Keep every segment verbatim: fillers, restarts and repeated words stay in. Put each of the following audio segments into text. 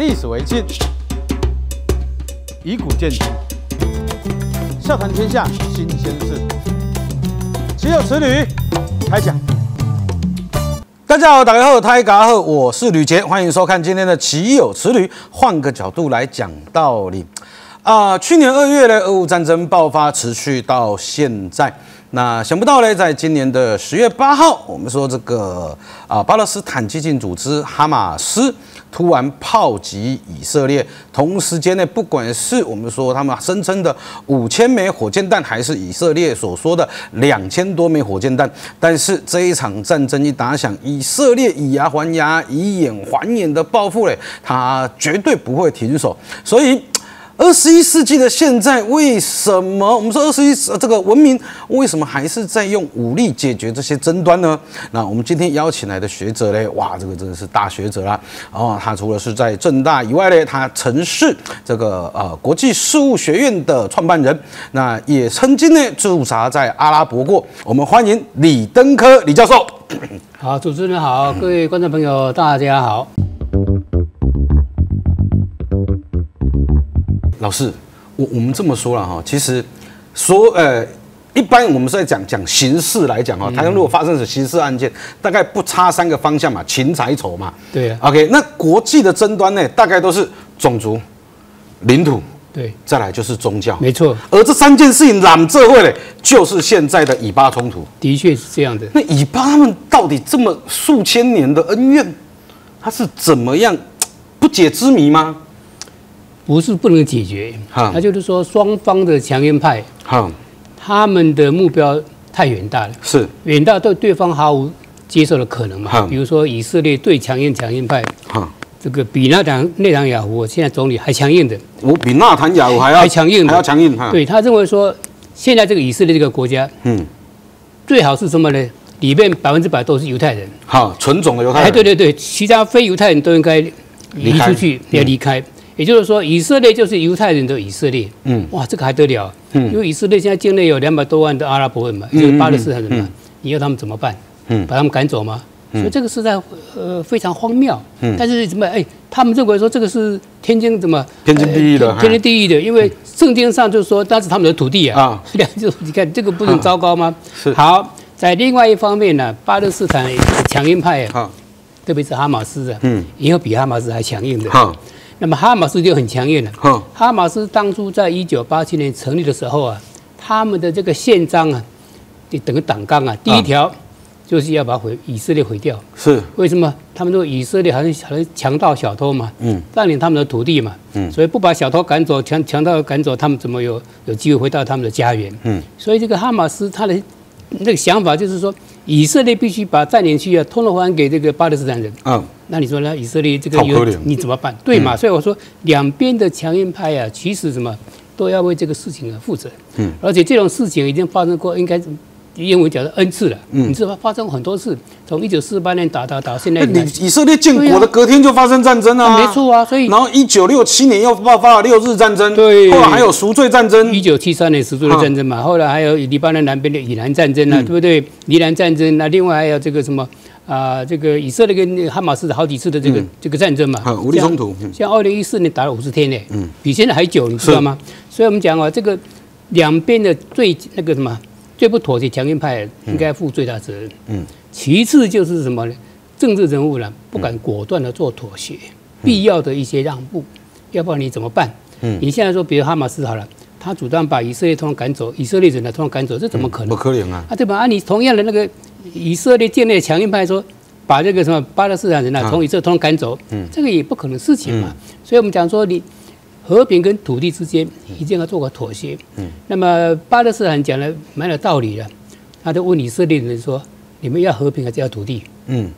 历史为鉴，以古鉴今，笑谈天下新鲜事。岂有此理！开讲。大家好，打开后台嘎后，我是吕杰，欢迎收看今天的《岂有此理》。换个角度来讲道理啊、呃，去年二月呢，俄乌战争爆发，持续到现在。 那想不到呢，在今年的十月八号，我们说这个啊，巴勒斯坦激进组织哈马斯突然炮击以色列，同时间内，不管是我们说他们声称的五千枚火箭弹，还是以色列所说的两千多枚火箭弹，但是这一场战争一打响，以色列以牙还牙、以眼还眼的报复嘞，他绝对不会停手，所以。 二十一世纪的现在，为什么我们说二十一这个文明为什么还是在用武力解决这些争端呢？那我们今天邀请来的学者嘞，哇，这个真的是大学者啦！哦，他除了是在政大以外嘞，他曾是这个呃国际事务学院的创办人，那也曾经呢驻扎在阿拉伯过。我们欢迎李登科李教授。好，主持人好，各位观众朋友，大家好。 老师，我我们这么说了哈，其实说呃，一般我们是在讲讲刑事来讲哈，台湾如果发生是刑事案件，大概不差三个方向嘛，情财仇嘛。对、啊。OK， 那国际的争端呢，大概都是种族、领土，对，再来就是宗教，没错。而这三件事情揽这会嘞，就是现在的以巴冲突。的确是这样的。那以巴他们到底这么数千年的恩怨，它是怎么样不解之谜吗？ 不是不能解决，那就是说双方的强硬派，他们的目标太远大了，是远大对对方毫无接受的可能嘛？比如说以色列对强硬强硬派，这个比纳坦内塔尼亚胡现在总理还强硬的，我比纳坦雅胡还要还强硬，还要强硬。对他认为说，现在这个以色列这个国家，嗯，最好是什么呢？里面百分之百都是犹太人，好，纯种的犹太人。哎，对对对，其他非犹太人都应该离出去，要离开。 也就是说，以色列就是犹太人的以色列。嗯，哇，这个还得了？嗯，因为以色列现在境内有两百多万的阿拉伯人嘛，就是巴勒斯坦人嘛，嗯嗯嗯、你要他们怎么办？嗯，把他们赶走吗？嗯、所以这个是在呃非常荒谬。嗯，但是怎么哎、欸，他们认为说这个是天经怎么天经地义的、呃，天经地义的，因为圣经上就说那是他们的土地啊。啊，就你看这个不是很糟糕吗？是。好，在另外一方面呢、啊，巴勒斯坦强硬派啊，啊特别是哈马斯啊，嗯，也有比哈马斯还强硬的。啊 那么哈马斯就很强硬了。哦、哈马斯当初在一九八七年成立的时候啊，他们的这个宪章啊，就等于党纲啊，第一条就是要把毁以色列毁掉。是为什么？他们说以色列好像好像强盗小偷嘛，嗯，占领他们的土地嘛，嗯，所以不把小偷赶走，强强盗赶走，他们怎么有有机会回到他们的家园？嗯，所以这个哈马斯他的那个想法就是说，以色列必须把占领区啊，通通还给这个巴勒斯坦人。嗯、哦。 那你说呢？以色列这个有你怎么办？对嘛？嗯、所以我说，两边的强硬派啊，其实什么都要为这个事情啊负责。嗯，而且这种事情已经发生过，应该英文讲的 N 次了。嗯，你知道发生很多次，从一九四八年打打打，现在你以色列建国的隔天就发生战争啊，啊没错啊。所以然后一九六七年又爆发了六日战争，对，后来还有赎罪战争，一九七三年赎罪的战争嘛，啊、后来还有黎巴嫩南边的以南战争啊，嗯、对不对？黎南战争那、啊、另外还有这个什么？ 啊、呃，这个以色列跟哈马斯的好几次的这个、嗯、这个战争嘛，武力冲突，嗯、像二零一四年打了五十天呢，嗯、比现在还久，你知道吗？所以我们讲啊，这个两边的最那个什么最不妥协强硬派应该负最大责任。嗯，其次就是什么呢？政治人物呢不敢果断的做妥协，嗯、必要的一些让步，要不然你怎么办？嗯，你现在说，比如哈马斯好了。 他主张把以色列通通赶走，以色列人呢通通赶走，这怎么可能？嗯、不可能啊！啊，对吧？啊，你同样的那个以色列境内强硬派说，把这个什么巴勒斯坦人呢、啊、从以色列通通赶走，嗯、这个也不可能事情嘛。嗯、所以我们讲说，你和平跟土地之间一定要做个妥协。嗯、那么巴勒斯坦讲的蛮有道理的，他就问以色列人说：“你们要和平还是要土地？”嗯，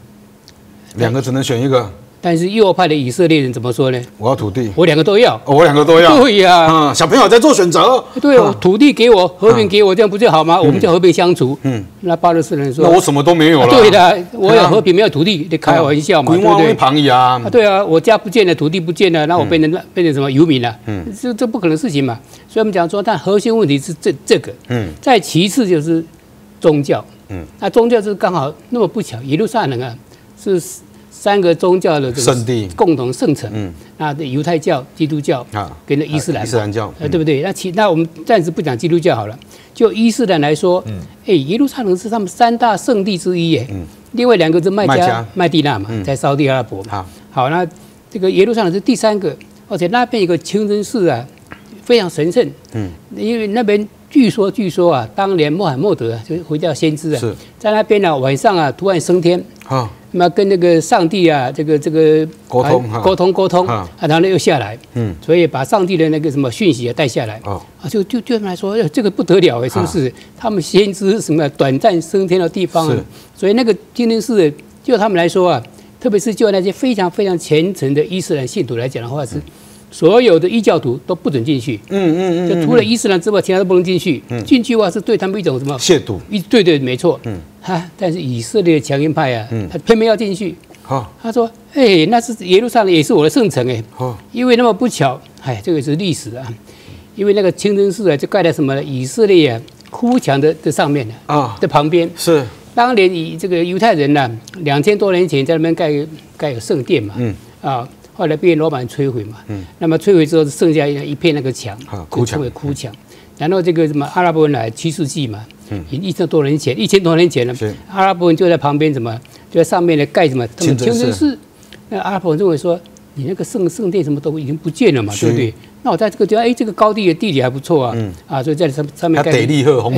两个只能选一个。 但是右派的以色列人怎么说呢？我要土地，我两个都要，我两个都要。对呀，嗯，小朋友在做选择。对哦，土地给我，和平给我，这样不就好吗？我们就和平相处。嗯，那巴勒斯坦人说，那我什么都没有了。对的，我有和平，没有土地，你开玩笑嘛，对不对？旁呀，啊，对啊，我家不见了，土地不见了，那我变成变成什么游民了？嗯，这这不可能事情嘛。所以我们讲说，但核心问题是这这个，嗯，再其次就是宗教，嗯，那宗教是刚好那么不巧，耶路撒冷啊是。三个宗教的这个共同圣城，嗯，那犹太教、基督教啊，跟那伊斯兰，伊斯兰教，呃，对不对？那其那我们暂时不讲基督教好了，就伊斯兰来说，嗯，哎，耶路撒冷是他们三大圣地之一耶，嗯，另外两个是麦加、麦地那嘛，在沙特阿拉伯嘛，好，那这个耶路撒冷是第三个，而且那边有个清真寺啊，非常神圣，嗯，因为那边。 据说，据说啊，当年穆罕默德啊，就是回教先知啊，在那边呢、啊，晚上啊，突然升天啊，那么跟那个上帝啊，这个这个沟通沟通沟通啊，然后呢又下来，嗯，所以把上帝的那个什么讯息啊带下来啊，就就对他们来说，这个不得了哎，是不是？他们先知什么短暂升天的地方啊，所以那个今天是就他们来说啊，特别是就那些非常非常虔诚的伊斯兰信徒来讲的话是。 所有的异教徒都不准进去，嗯嗯嗯，就除了伊斯兰之外，其他都不能进去。进去的话是对他们一种什么亵渎？一对对，没错。嗯，哈，但是以色列强硬派啊，他偏偏要进去。好，他说：“哎，那是耶路撒冷，也是我的圣城哎。哦，因为那么不巧，哎，这个是历史啊。因为那个清真寺啊，就盖在什么以色列啊哭墙的这上面啊，这旁边是当年以这个犹太人呢，两千多年前在那边盖盖个圣殿嘛。嗯啊。” 后来被罗马人摧毁嘛，嗯，那么摧毁之后剩下一片那个墙，啊，哭墙，哭墙。然后这个什么阿拉伯人来七世纪嘛，嗯，一千多年前，一千多年前呢，阿拉伯人就在旁边什么，就在上面呢盖什么清真寺。那阿拉伯人认为说，你那个圣圣殿什么都已经不见了嘛，对不对？那我在这个地方，哎，这个高地的地理还不错啊，嗯，啊，所以在上上面盖，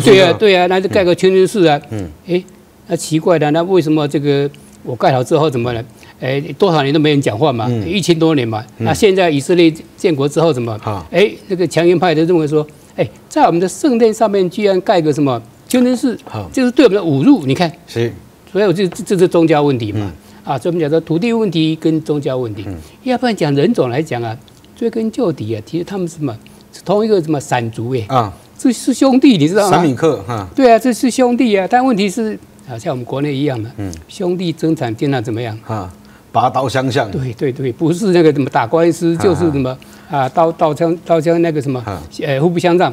对啊，对啊，那就盖个清真寺啊，嗯，哎，那奇怪的，那为什么这个我盖好之后怎么了？ 哎，多少年都没人讲话嘛，一千多年嘛。那现在以色列建国之后，怎么？哎，那个强硬派就认为说，哎，在我们的圣殿上面居然盖个什么清真寺，就是对我们的侮辱。你看，是，所以我就这是宗教问题嘛。啊，所以我们讲说土地问题跟宗教问题，要不然讲人种来讲啊，追根究底啊，其实他们什么是同一个什么闪族哎，啊，是是兄弟，你知道吗？闪米克哈，对啊，这是兄弟啊，但问题是啊，像我们国内一样嘛，兄弟争产经常怎么样啊？ 拔刀相向，对对对，不是那个什么打官司，就是什么啊，刀刀枪刀枪那个什么，呃，互不相让。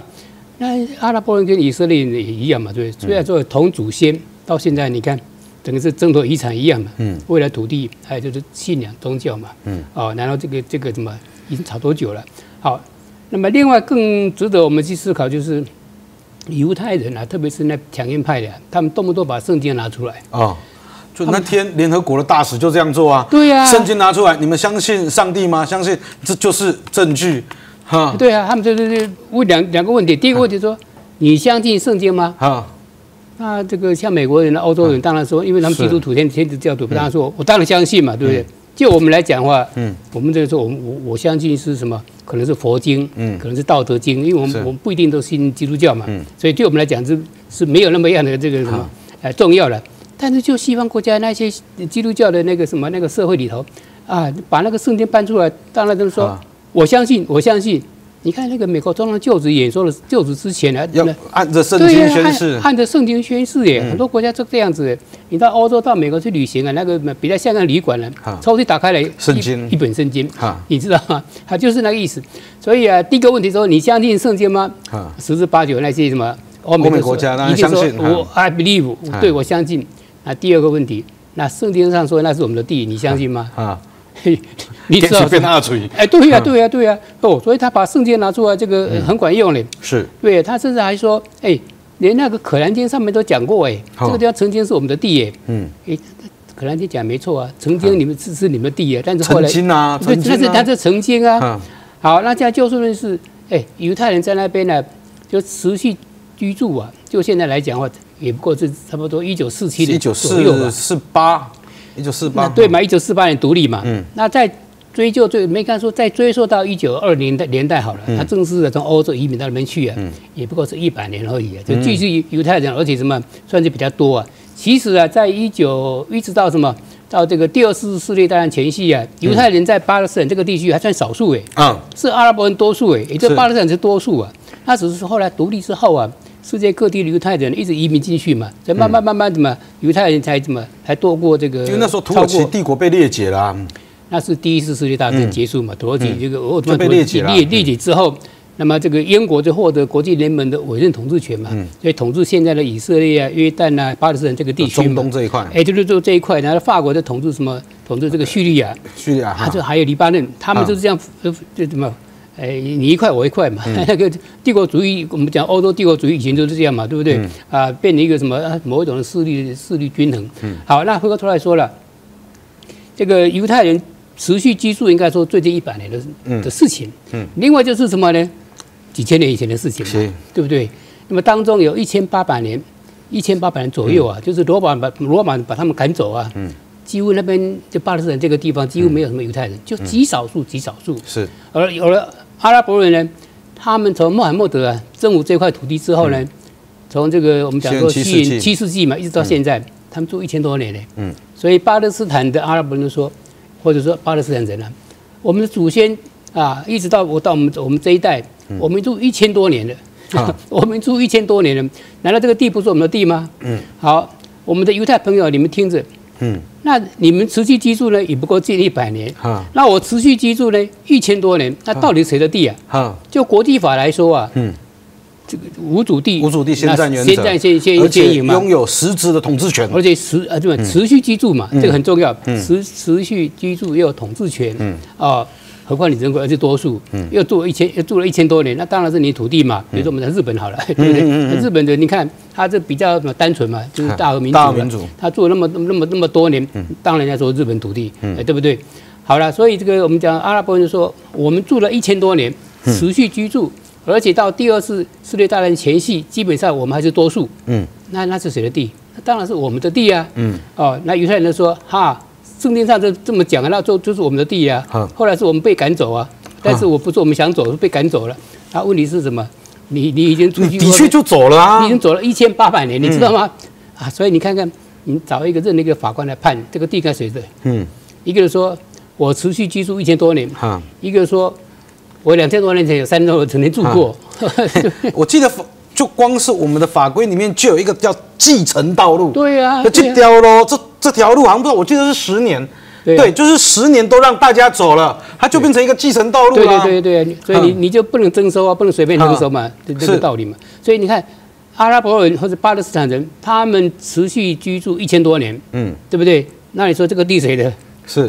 那阿拉伯人跟以色列人也一样嘛，对，虽然说同祖先，到现在你看，整个是争夺遗产一样嘛，嗯，未来土地还有就是信仰宗教嘛，嗯，哦，然后这个这个什么已经吵多久了？好，那么另外更值得我们去思考就是，犹太人啊，特别是那强硬派的，他们动不动把圣经拿出来哦。 就那天，联合国的大使就这样做啊。对呀、啊，圣经拿出来，你们相信上帝吗？相信，这就是证据，哈。对啊，他们就是问两两个问题。第一个问题说，你相信圣经吗？啊，那这个像美国人、欧洲人，当然说，因为他们基督徒、天天主教徒，当然说，我当然相信嘛，对不对？嗯、就我们来讲的话，嗯，我们这个时候，我我我相信是什么？可能是佛经，嗯，可能是道德经，因为我们我们不一定都信基督教嘛，嗯，所以对我们来讲是是没有那么样的这个什么，哎，重要了。 但是，就西方国家那些基督教的那个什么那个社会里头，啊，把那个圣经搬出来，当然就是说，啊、我相信，我相信。你看那个美国总统就职演说的就职之前呢，要按着圣经宣誓，按着圣经宣誓耶，嗯、很多国家就这样子。你到欧洲、到美国去旅行啊，那个比较像个旅馆了、啊，抽屉打开来圣经一本圣经，啊、你知道吗？它就是那个意思。所以啊，第一个问题说，你相信圣经吗？啊、十之八九那些什么欧美国家一定说，我 I believe，、啊、对我相信。 那第二个问题，那圣经上说那是我们的地，你相信吗？啊，你知道变大嘴？哎，对呀、啊，对呀、啊，对呀、啊。哦，所以他把圣经拿出来，这个很管用嘞、嗯。是，对他甚至还说，哎，连那个《可兰经》上面都讲过，哎，这个地方曾经是我们的地，哎，嗯，哎，《可兰经》讲没错啊，曾经你们是是你们的地，哎，但是后来，曾经啊，对，但是他是曾经啊。啊好，那这样就事论事，哎，犹太人在那边呢，就持续居住啊，就现在来讲的话。 也不过是差不多一九四七年左右吧，四八，一九四八，对嘛？一九四八年独立嘛。嗯。那再追究最没看说，再追溯到一九二零的年代好了，嗯、他正式的从欧洲移民到那边去啊，嗯、也不过是一百年而已啊，就继续犹太人，而且什么算是比较多啊。其实啊，在一九一直到什么到这个第二次世界大战前夕啊，犹太人在巴勒斯坦这个地区还算少数哎、欸，嗯、是阿拉伯人多数哎、欸，也就巴勒斯坦是多数啊。那只是后来独立之后啊。 世界各地的犹太人一直移民进去嘛，所以慢慢慢慢怎么犹太人才怎么才多过这个？因为那时候土耳其帝国被裂解啦，那是第一次世界大战结束嘛，土耳其这个俄国被裂解裂裂解之后，那么这个英国就获得国际联盟的委任统治权嘛，所以统治现在的以色列啊、约旦啊、巴勒斯坦这个地区嘛，中东这一块，哎，就是做这一块，然后法国在统治什么？ 统统治这个叙利亚，叙利亚，还有还有黎巴嫩，他们就是这样，呃，这怎么？ 哎，你一块我一块嘛，那个帝国主义，我们讲欧洲帝国主义以前就是这样嘛，对不对？啊，变成一个什么某一种的势力势力均衡。好，那回过头来说了，这个犹太人持续居住，应该说最近一百年的的事情。嗯，另外就是什么呢？几千年以前的事情嘛，对不对？那么当中有一千八百年，一千八百年左右啊，就是罗马把罗马把他们赶走啊。嗯。 几乎那边就巴勒斯坦这个地方几乎没有什么犹太人，就极少数极少数。是，而有了阿拉伯人呢，他们从穆罕默德啊征服这块土地之后呢，从这个我们讲说西元七世纪嘛，一直到现在，他们住一千多年呢。嗯，所以巴勒斯坦的阿拉伯人说，或者说巴勒斯坦人啊，我们的祖先啊，一直到我到我们我们这一代，我们住一千多年了，我们住一千多年了，难道这个地不是我们的地吗？嗯，好，我们的犹太朋友，你们听着。 嗯，那你们持续居住呢，也不过近一百年。啊，那我持续居住呢，一千多年。那到底谁的地啊？啊，就国际法来说啊，嗯，这个无主地，无主地先占原则，先占先先先赢嘛，拥有实质的统治权，而且持啊对吧，持续居住嘛，这个很重要。持持续居住又有统治权，嗯啊，何况你人口又是多数，嗯，又住一千又住了一千多年，那当然是你土地嘛。比如说我们在日本好了，对不对？日本的你看。 他这比较单纯嘛，就是大和民族，他做了那么那么那么多年，当然要说日本土地，对不对？好了，所以这个我们讲阿拉伯人说，我们住了一千多年，持续居住，而且到第二次世界大战前夕，基本上我们还是多数。嗯，那那是谁的地？那当然是我们的地啊。嗯，哦，那犹太人说哈，圣经上这这么讲啊，那就就是我们的地啊。后来是我们被赶走啊，但是我不是我们想走，是被赶走了。那问题是什么？ 你你已经出去，的确就走了啊！已经走了一千八百年，你知道吗？嗯、啊，所以你看看，你找一个任何一个法官来判这个地该谁的？嗯，一个人说我持续居住一千多年，啊、一个人说我两千多年前有三千多曾经住过。啊、我记得就光是我们的法规里面就有一个叫继承道路，对啊，这条路这这条路好像不知道，我记得是十年。 对， 啊、对，就是十年都让大家走了，它就变成一个继承道路了、啊。对对对对，所以你你就不能征收啊，不能随便征收嘛，这、嗯、这个道理嘛。所以你看，阿拉伯人或者巴勒斯坦人，他们持续居住一千多年，嗯，对不对？那你说这个地谁的？是，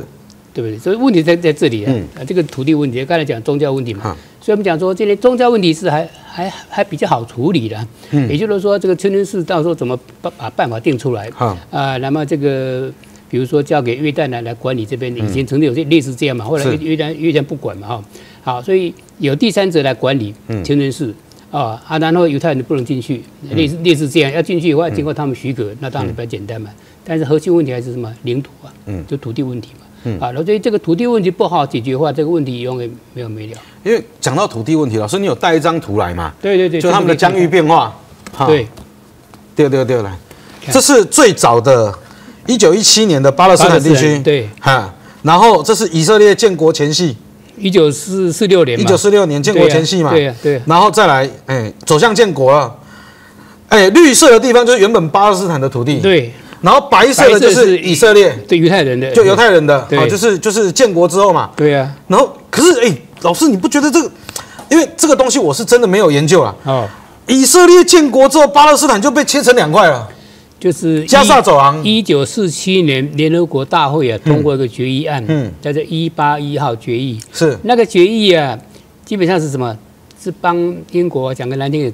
对不对？所以问题在在这里啊，嗯、啊，这个土地问题，刚才讲宗教问题嘛，嗯、所以我们讲说，今天宗教问题是还还还比较好处理的，嗯，也就是说，这个清真寺到时候怎么把把办法定出来，啊、嗯呃，那么这个。 比如说交给约旦来来管理这边，以前曾经有些类似这样嘛，后来约旦约旦不管嘛哈，好，所以有第三者来管理清真寺啊，啊，然后犹太人不能进去，类似类似这样，要进去的话经过他们许可，那当然比较简单嘛。但是核心问题还是什么领土啊，就土地问题嘛，啊，所以这个土地问题不好解决的话，这个问题永远没有没了。因为讲到土地问题，老师你有带一张图来嘛？对对对，就他们的疆域变化。对，对对对来，这是最早的。 一九一七年的巴勒斯坦地区，对，哈，然后这是以色列建国前夕，一九四四六年，一九四六年建国前夕嘛，对、啊、对、啊，然后再来，哎、欸，走向建国了，哎、欸，绿色的地方就是原本巴勒斯坦的土地，对，然后白色的就是以色列，对犹太人的，就犹太人的，啊，就是就是建国之后嘛，对啊，然后可是哎、欸，老师你不觉得这个，因为这个东西我是真的没有研究啦。哦，以色列建国之后，巴勒斯坦就被切成两块了。 就是加沙走廊，一九四七年联合国大会啊通过一个决议案，嗯，嗯叫做一八一号决议，是那个决议啊，基本上是什么？是帮英国讲个难听，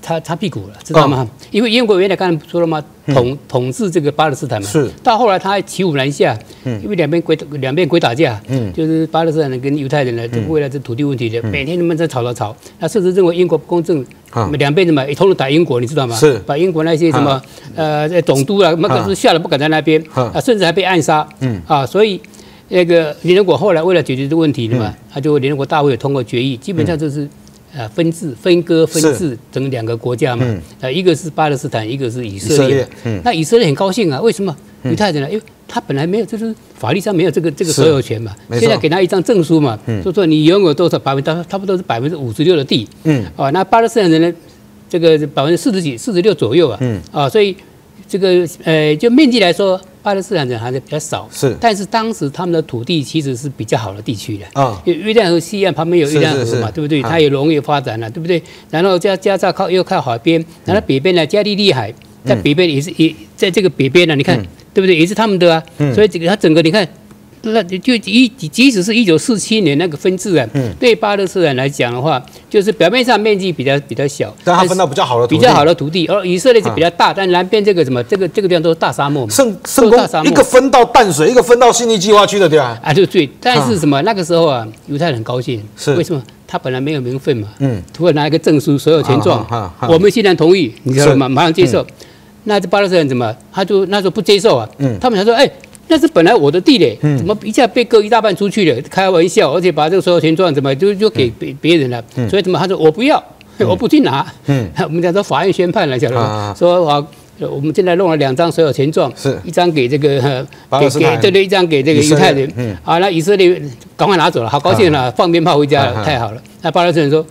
擦擦屁股了，知道吗？哦、因为英国原来刚才说了嘛，统、嗯、统治这个巴勒斯坦嘛，是到后来他骑虎难下，嗯，因为两边鬼两边鬼打架，嗯，就是巴勒斯坦人跟犹太人呢，就为了这土地问题的，嗯、每天他们在吵吵吵，他甚至认为英国不公正。 两边怎么一通打英国，你知道吗？是把英国那些什么呃总督啊，那个下了不敢在那边啊，甚至还被暗杀。嗯啊，所以那个联合国后来为了解决这个问题，那么他就联合国大会通过决议，基本上就是呃分治、分割、分治整两个国家嘛。呃，一个是巴勒斯坦，一个是以色列。那以色列很高兴啊，为什么？犹太人呢？因为他本来没有，就是法律上没有这个这个所有权嘛。现在给他一张证书嘛，就说你拥有多少百分，差不多是百分之五十六的地。嗯，啊，那巴勒斯坦人呢，这个百分之四十几、四十六左右啊。嗯，啊，所以这个呃，就面积来说，巴勒斯坦人还是比较少。是，但是当时他们的土地其实是比较好的地区的啊，因为约旦河西岸旁边有约旦河嘛，对不对？它也容易发展了，对不对？然后加加沙靠又靠海边，然后北边呢，加利利海在北边也是也在这个北边呢，你看。 对不对？也是他们的啊，所以这个它整个你看，那就一即使是一九四七年那个分治啊，嗯、对巴勒斯坦来讲的话，就是表面上面积比较比较小，但它分到比较好的土地比较好的土地，而以色列是比较大，嗯、但南边这个什么这个这个地方都是大沙漠嘛，圣圣公一个分到淡水，一个分到信义计划区的地方啊，对对，但是什么、嗯、那个时候啊，犹太人很高兴，是为什么？ 他本来没有名分嘛，嗯，突然拿一个证书，所有权状，啊啊啊、我们既然同意，你知道吗？马上接受。嗯、那这巴勒斯坦怎么？他就那时候不接受啊，嗯、他们想说，哎、欸，那是本来我的地嘞，嗯、怎么一下被割一大半出去了？开玩笑，而且把这个所有权状怎么就就给别别人了？嗯、所以怎么他说我不要，嗯、我不去拿。嗯，我们讲说法院宣判了，晓得吗？说啊。我们现在弄了两张所有权状，一张给这个给给对对，一张给这个犹太人，嗯、啊，那以色列赶快拿走了，好高兴了，啊、放鞭炮回家了，啊、太好了。那巴勒斯坦说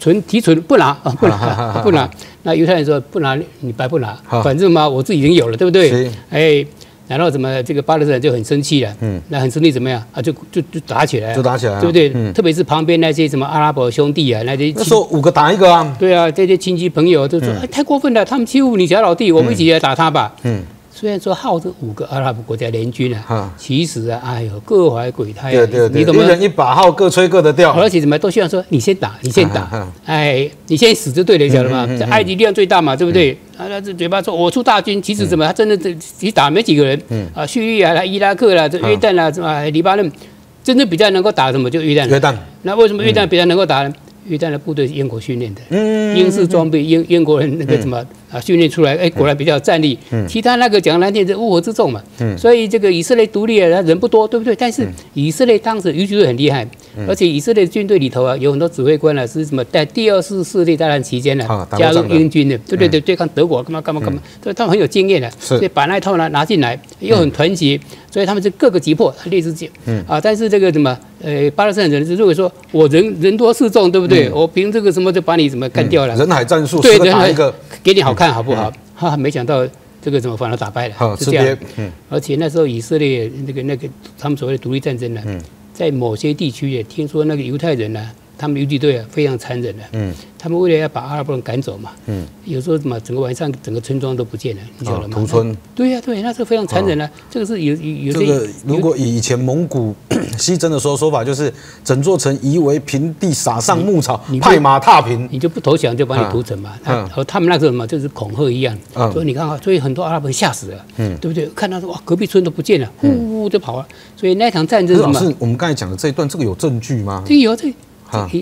存提存不拿啊，不拿、啊、不拿。那犹太人说不拿你白不拿，啊、反正嘛我自己已经有了，对不对？哎，然后怎么这个巴勒斯坦就很生气了，嗯，那很生气怎么样啊？就就就打起来，就打起来，对不对？嗯、特别是旁边那些什么阿拉伯兄弟啊，那些那时候五个打一个啊，对啊，这些亲戚朋友都说、嗯哎、太过分了，他们欺负你小老弟，我们一起来打他吧。嗯，嗯虽然说号称五个阿拉伯国家联军啊，啊其实啊，哎呦，各怀鬼胎、啊，对对对，你怎么一人一把号，各吹各的调，而且怎么都希望说你先打，你先打，啊啊、哎，你先死就对了，晓得吗？嗯嗯嗯、埃及力量最大嘛，对不对？嗯 啊，他这嘴巴说我出大军，其实怎么他真的这其实打没几个人，嗯、啊，叙利亚啦、伊拉克啦、这约旦啦、什么黎巴嫩，真正比较能够打什么就约旦。约旦，那为什么约旦比较能够打呢？约旦的部队是英国训练的，嗯，英式装备，英英国人那个什么啊训练出来，哎，果然比较有战力。其他那个讲难听是乌合之众嘛，嗯，所以这个以色列独立啊，人不多，对不对？但是以色列当时游击队很厉害，而且以色列军队里头啊，有很多指挥官啊，是什么在第二次世界大战期间呢，加入英军的，对对对，对抗德国干嘛干嘛干嘛，所以他们很有经验的，所以把那一套呢拿进来，又很团结，所以他们是各个击破，类似这，嗯啊，但是这个什么呃巴勒斯坦人如果说我人人多势众，对不对？ 对，我凭这个什么就把你怎么干掉了？人海战术，对，人海给你好看，好不好？哈，没想到这个怎么反而打败了，是这样。而且那时候以色列那个那个他们所谓的独立战争呢，在某些地区也听说那个犹太人呢，他们游击队啊非常残忍的，他们为了要把阿拉伯人赶走嘛，有时候什么整个晚上整个村庄都不见了，你晓得吗？屠村。对呀，对，那时候非常残忍啊，这个是有有这个如果以前蒙古。 西征的时候说法就是整座城夷为平地，撒上牧草，拍马踏平，你就不投降就把你屠城嘛。然后他们那个什么就是恐吓一样，所以你看啊，所以很多阿拉伯人吓死了，对不对？看到说哇，隔壁村都不见了，呼就跑了。所以那场战争，老师，我们刚才讲的这一段，这个有证据吗？这有这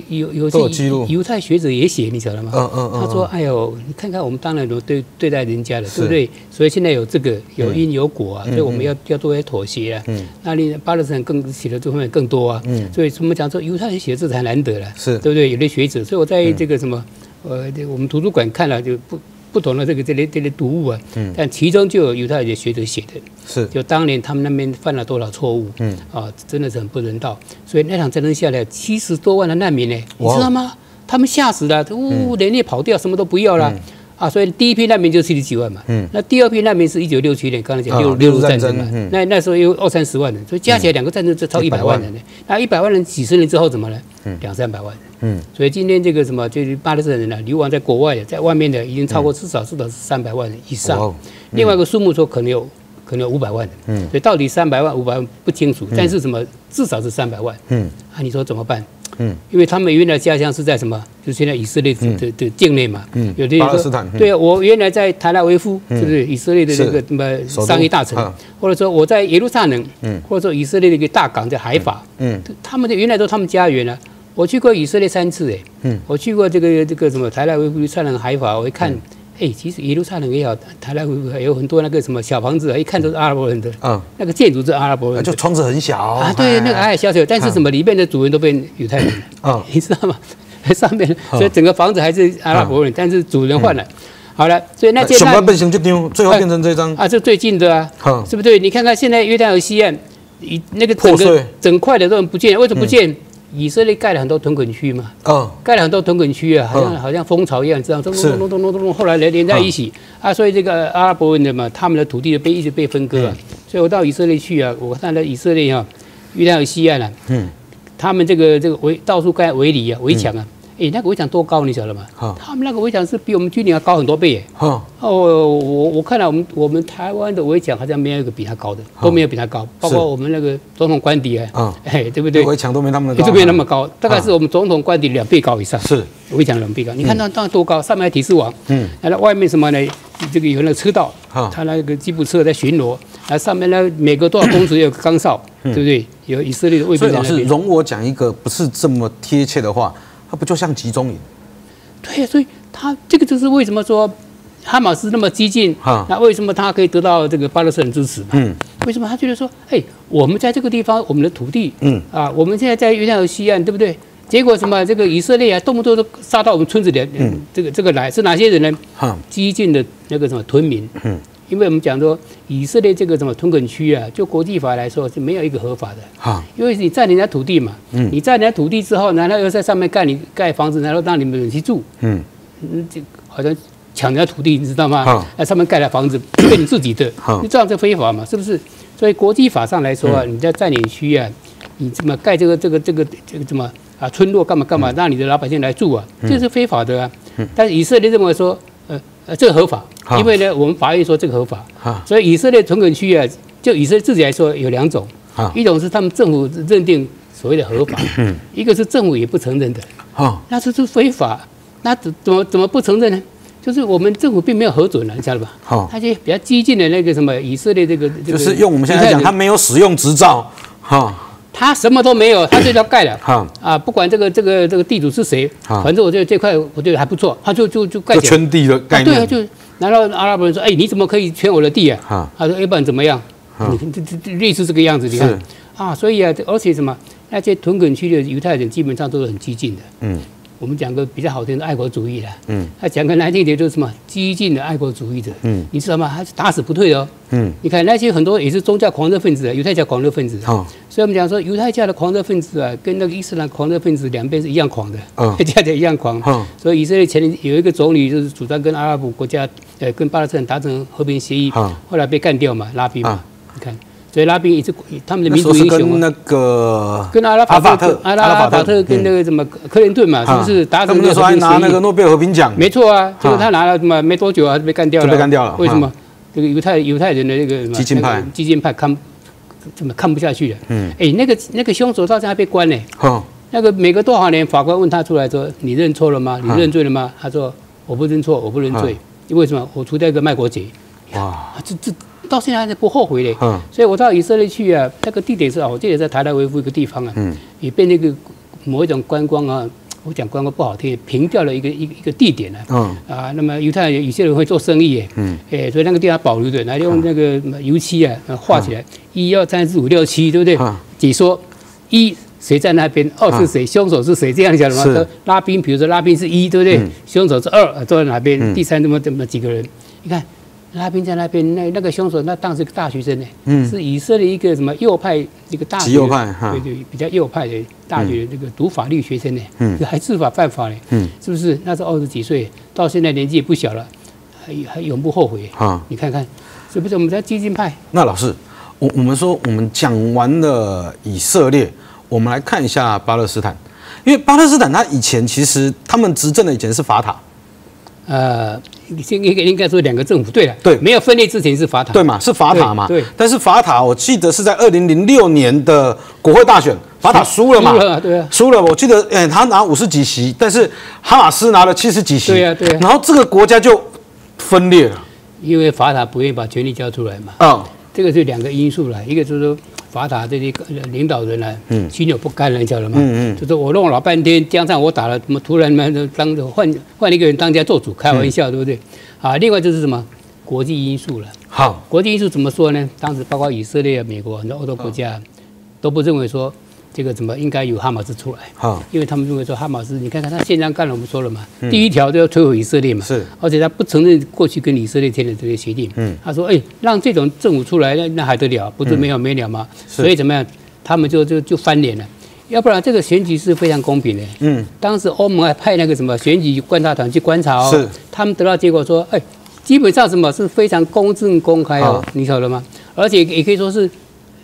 有有有记录，犹太学者也写，你晓得吗？他说：“哎呦，你看看我们当然都对对待人家了，对不对？所以现在有这个有因有果啊，所以我们要要多些妥协啊。那你巴勒斯坦更写的这方面更多啊。所以我们讲说犹太学者才难得了，是对不对？有的学者，所以我在这个什么呃，我们图书馆看了就不不同的这个这类这类读物啊，但其中就有犹太学者写的，是就当年他们那边犯了多少错误，嗯啊，真的是很不人道。”所以那场战争下来，七十多万的难民呢，你知道吗？他们吓死了，呜，连夜跑掉，什么都不要了啊！所以第一批难民就七十几万嘛，那第二批难民是一九六七年，刚才讲六六日战争嘛，那那时候有二三十万人，所以加起来两个战争就超一百万人了。那一百万人几十年之后怎么了？两三百万人。嗯，所以今天这个什么就是巴勒斯坦人呢，流亡在国外的，在外面的已经超过至少至少是三百万人以上。另外一个数目说可能有。 可能五百万的，嗯，所以到底三百万、五百万不清楚，但是什么至少是三百万，嗯，啊，你说怎么办？嗯，因为他们原来家乡是在什么？就现在以色列的的境内嘛，嗯，有的人说，对啊，我原来在特拉维夫，是不是以色列的这个什么商业大城？或者说我在耶路撒冷，嗯，或者说以色列的一个大港叫海法，嗯，他们的原来都是他们家园啊。我去过以色列三次，哎，嗯，我去过这个这个什么特拉维夫、耶路撒冷、海法，我一看。 哎、欸，其实耶路撒冷也好，台南有很多那个什么小房子，一看都是阿拉伯人的，嗯、那个建筑是阿拉伯人的，就窗子很小啊，对，那个矮矮小小，但是什么里面的主人都变犹太人了，嗯、你知道吗？上面，所以整个房子还是阿拉伯人，嗯、但是主人换了。嗯 好了，所以那这张，最后变成这张啊，这最近的啊，嗯、是不对？你看看现在约旦河西岸，那个整个整块的都不见，为什么不见？嗯 以色列盖了很多屯垦区嘛，嗯，盖了很多屯垦区啊，好像好像蜂巢一样，这样咚咚咚咚咚咚，后来连连在一起啊，所以这个阿拉伯人的嘛，他们的土地被一直被分割啊，所以我到以色列去啊，我看到以色列啊，约旦河西岸啊，嗯，他们这个这个围到处盖围篱啊，围墙啊，哎，那个围墙多高，你晓得吗？哦、他们那个围墙是比我们军营要高很多倍耶。哦，哦，我我看了我们我们台湾的围墙好像没有一个比他高的，都没有比他高，包括我们那个总统官邸哎，哎，对不对？围墙都没那么高，都没那么高，大概是我们总统官邸两倍高以上。是围墙两倍高，你看那那多高？上面还提示网，嗯，然后外面什么呢？这个有那个车道，他那个吉普车在巡逻，然后上面呢每隔多少公尺有个岗哨，对不对？有以色列的卫兵在那边。所以老师，容我讲一个不是这么贴切的话。 它不就像集中营？对，所以他这个就是为什么说哈马斯那么激进，那为什么他可以得到这个巴勒斯坦支持嘛？嗯，为什么他觉得说，哎，我们在这个地方，我们的土地，嗯啊，我们现在在约旦河西岸，对不对？结果什么这个以色列啊，动不动都杀到我们村子里，嗯，这个这个来是哪些人呢？哈，激进的那个什么屯民，嗯，因为我们讲说以色列这个什么屯垦区啊，就国际法来说是没有一个合法的，哈，因为你占人家土地嘛。 嗯，你占人家土地之后，然后又在上面盖你盖房子，然后让你们人去住，嗯，这好像抢人家土地，你知道吗？在上面盖了房子，对你自己的，你这样就非法嘛，是不是？所以国际法上来说啊，你在占领区啊，你怎么盖这个这个这个这个什么啊村落干嘛干嘛，让你的老百姓来住啊，这是非法的啊。但是以色列认为说，呃呃，这个合法，因为呢，我们法院说这个合法，所以以色列屯垦区啊，就以色列自己来说有两种，一种是他们政府认定。 所谓的合法，一个是政府也不承认的，哦、那这是非法，那怎怎么怎么不承认呢？就是我们政府并没有核准了，你知道吧？哦，他就比较激进的那个什么以色列这个，这个、就是用我们现在讲，他没有使用执照，哈、哦，他什么都没有，他就要盖了，哦、啊，不管这个这个这个地主是谁，哦、反正我觉得这块我觉得还不错，他就就就盖起来，就圈地的概念，啊对啊，就然后阿拉伯人说，哎，你怎么可以圈我的地啊？哦、他说，要不然怎么样？哦、你看这这类似这个样子，你看啊，所以啊，而且什么？ 那些屯垦区的犹太人基本上都是很激进的。嗯，我们讲个比较好听的爱国主义啦。嗯，他讲个难听点就是什么激进的爱国主义者。嗯，你知道吗？他是打死不退的哦。嗯，你看那些很多也是宗教狂热分子，犹太教狂热分子。哦，所以我们讲说犹太教的狂热分子啊，跟那个伊斯兰狂热分子两边是一样狂的。嗯，价钱一样狂。嗯，所以以色列前有一个总理就是主张跟阿拉伯国家，呃，跟巴勒斯坦达成和平协议。嗯，后来被干掉嘛，拉比嘛。你看。 所以拉宾也是他们的民族英雄跟那个跟阿拉法特、阿拉法特跟那个什么克林顿嘛，是不是达成那个和平协议？拿那个诺贝尔和平奖。没错啊，结果他拿了什么没多久啊，被干掉了。被干掉了。为什么？这个犹太犹太人的那个激进派，激进派看怎么看不下去了？嗯，哎，那个那个凶手到现在还被关呢。哦，那个每隔多少年，法官问他出来说：“你认错了吗？你认罪了吗？”他说：“我不认错，我不认罪。为什么？我除掉一个卖国贼。”哇，这这。 到现在还不后悔嘞，嗯、所以我到以色列去啊，那个地点是啊，我记得在台大维夫一个地方啊，嗯、也被那个某一种观光啊，我讲观光不好听，平掉了一个一个一个地点啊，嗯、啊，那么犹太人有些人会做生意耶，嗯、哎，所以那个地方保留的，来用那个油漆啊画起来，一二三四五六七，对不对？嗯、解说一。 谁在那边？二是谁？凶手是谁？这样讲的吗？拉宾，比如说拉宾是一，对不对？嗯、凶手是二，坐在哪边？嗯、第三这么这么几个人，你看。 拉宾在那边，那那个凶手，那当时大学生呢，嗯、是以色列一个什么右派一个大学，极右派哈，对对，比较右派的大学那、嗯、个读法律学生呢，嗯、还知法犯法呢，嗯、是不是？那时候二十几岁，到现在年纪也不小了，还还永不后悔啊！你看看，是不是我们在激进派？那老师，我我们说我们讲完了以色列，我们来看一下巴勒斯坦，因为巴勒斯坦他以前其实他们执政的以前是法塔。 呃，应该应该说两个政府对了，对，没有分裂之前是法塔，对嘛，是法塔嘛，对。但是法塔，我记得是在二零零六年的国会大选，法塔输了嘛，输了，对啊，输了。我记得，哎，他拿五十几席，但是哈马斯拿了七十几席，对啊，对啊。然后这个国家就分裂了，因为法塔不愿意把权力交出来嘛。嗯，这个是两个因素了，一个就是说。 法塔这些领导人啊，心有不甘了，你晓得吗？嗯嗯，就是我弄老半天，加上我打了，怎么突然嘛当换换一个人当家做主，开玩笑，嗯、对不对？啊，另外就是什么国际因素了。好，国际因素怎么说呢？当时包括以色列、美国很多欧洲国家都不认为说这个怎么应该由哈马斯出来。好，因为他们认为说哈马斯，你看看他现在干了，我们说了嘛，嗯、第一条就要摧毁以色列嘛。是，而且他不承认过去跟以色列签的这些协定。嗯，他说，哎、欸，让这种政府出来，那那还得了？不是没有没了吗？嗯 所以怎么样，他们就就就翻脸了，要不然这个选举是非常公平的。嗯，当时欧盟还派那个什么选举观察团去观察哦，他们得到结果说，哎，基本上什么是非常公正公开哦，啊、你晓得吗？而且也可以说是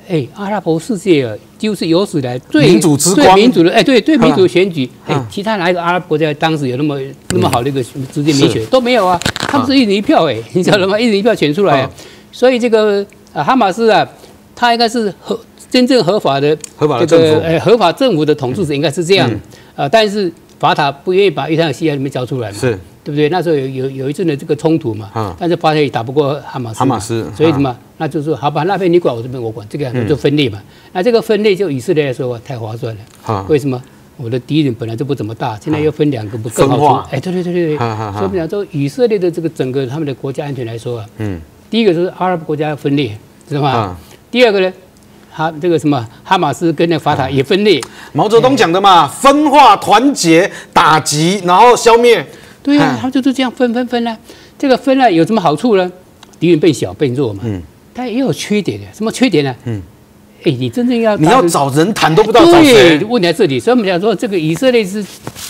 哎，阿拉伯世界就是有史以来最民主之光、最民主的哎，对对民主选举，哎，其他哪一个阿拉伯在当时有那么那么好的一个直接民选都没有啊？他们是一人一票哎，你知道吗？一人一票选出来，所以这个哈马斯啊，他应该是合真正合法的合法的政府，哎，合法政府的统治者应该是这样啊，但是法塔不愿意把约旦西亚里面交出来嘛，是，对不对？那时候有有有一阵的这个冲突嘛，但是法塔也打不过哈马斯，哈马斯，所以什么？那就是好吧，那边你管我这边我管，这个就分裂嘛。嗯、那这个分裂就以色列来说太划算了。啊、为什么？我的敌人本来就不怎么大，现在又分两个，不更好分化？哎，对对对对对。啊啊啊、所以讲说以色列的这个整个他们的国家安全来说啊，嗯，第一个就是阿拉伯国家分裂，知道吗？啊、第二个呢？ 哈，这个什么哈马斯跟那法塔也分裂，毛泽东讲的嘛，分化、团结、打击，然后消灭。对啊，他就是这样分分分啦、啊。这个分了有什么好处呢？敌人变小变弱嘛。嗯。但也有缺点的，什么缺点呢？嗯。哎，你真正要你要找人谈都不知道找谁。问题在这里，所以我们讲说，这个以色列是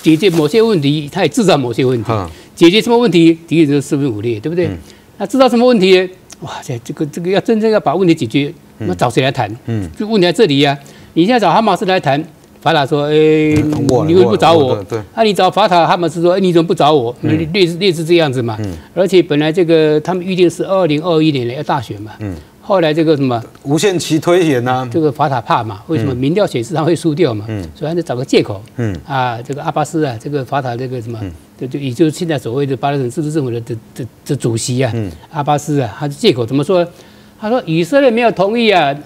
解决某些问题，他也制造某些问题。嗯、解决什么问题？敌人就是四分五裂，对不对？嗯、那制造什么问题？哇塞，这个这个要真正要把问题解决。 那找谁来谈？嗯，就问题在这里呀。你现在找哈马斯来谈，法塔说：“哎，你为什么不找我？”对，那你找法塔，哈马斯说：“哎，你怎么不找我？”类似类似这样子嘛。而且本来这个他们预定是二零二一年的要大选嘛。嗯。后来这个什么无限期推演呐，这个法塔怕嘛？为什么民调显示他会输掉嘛？嗯。所以他就找个借口。嗯。啊，这个阿巴斯啊，这个法塔这个什么，就就也就是现在所谓的巴勒斯坦自治政府的的的主席啊，阿巴斯啊，他的借口怎么说？ 他说：“以色列没有同意啊，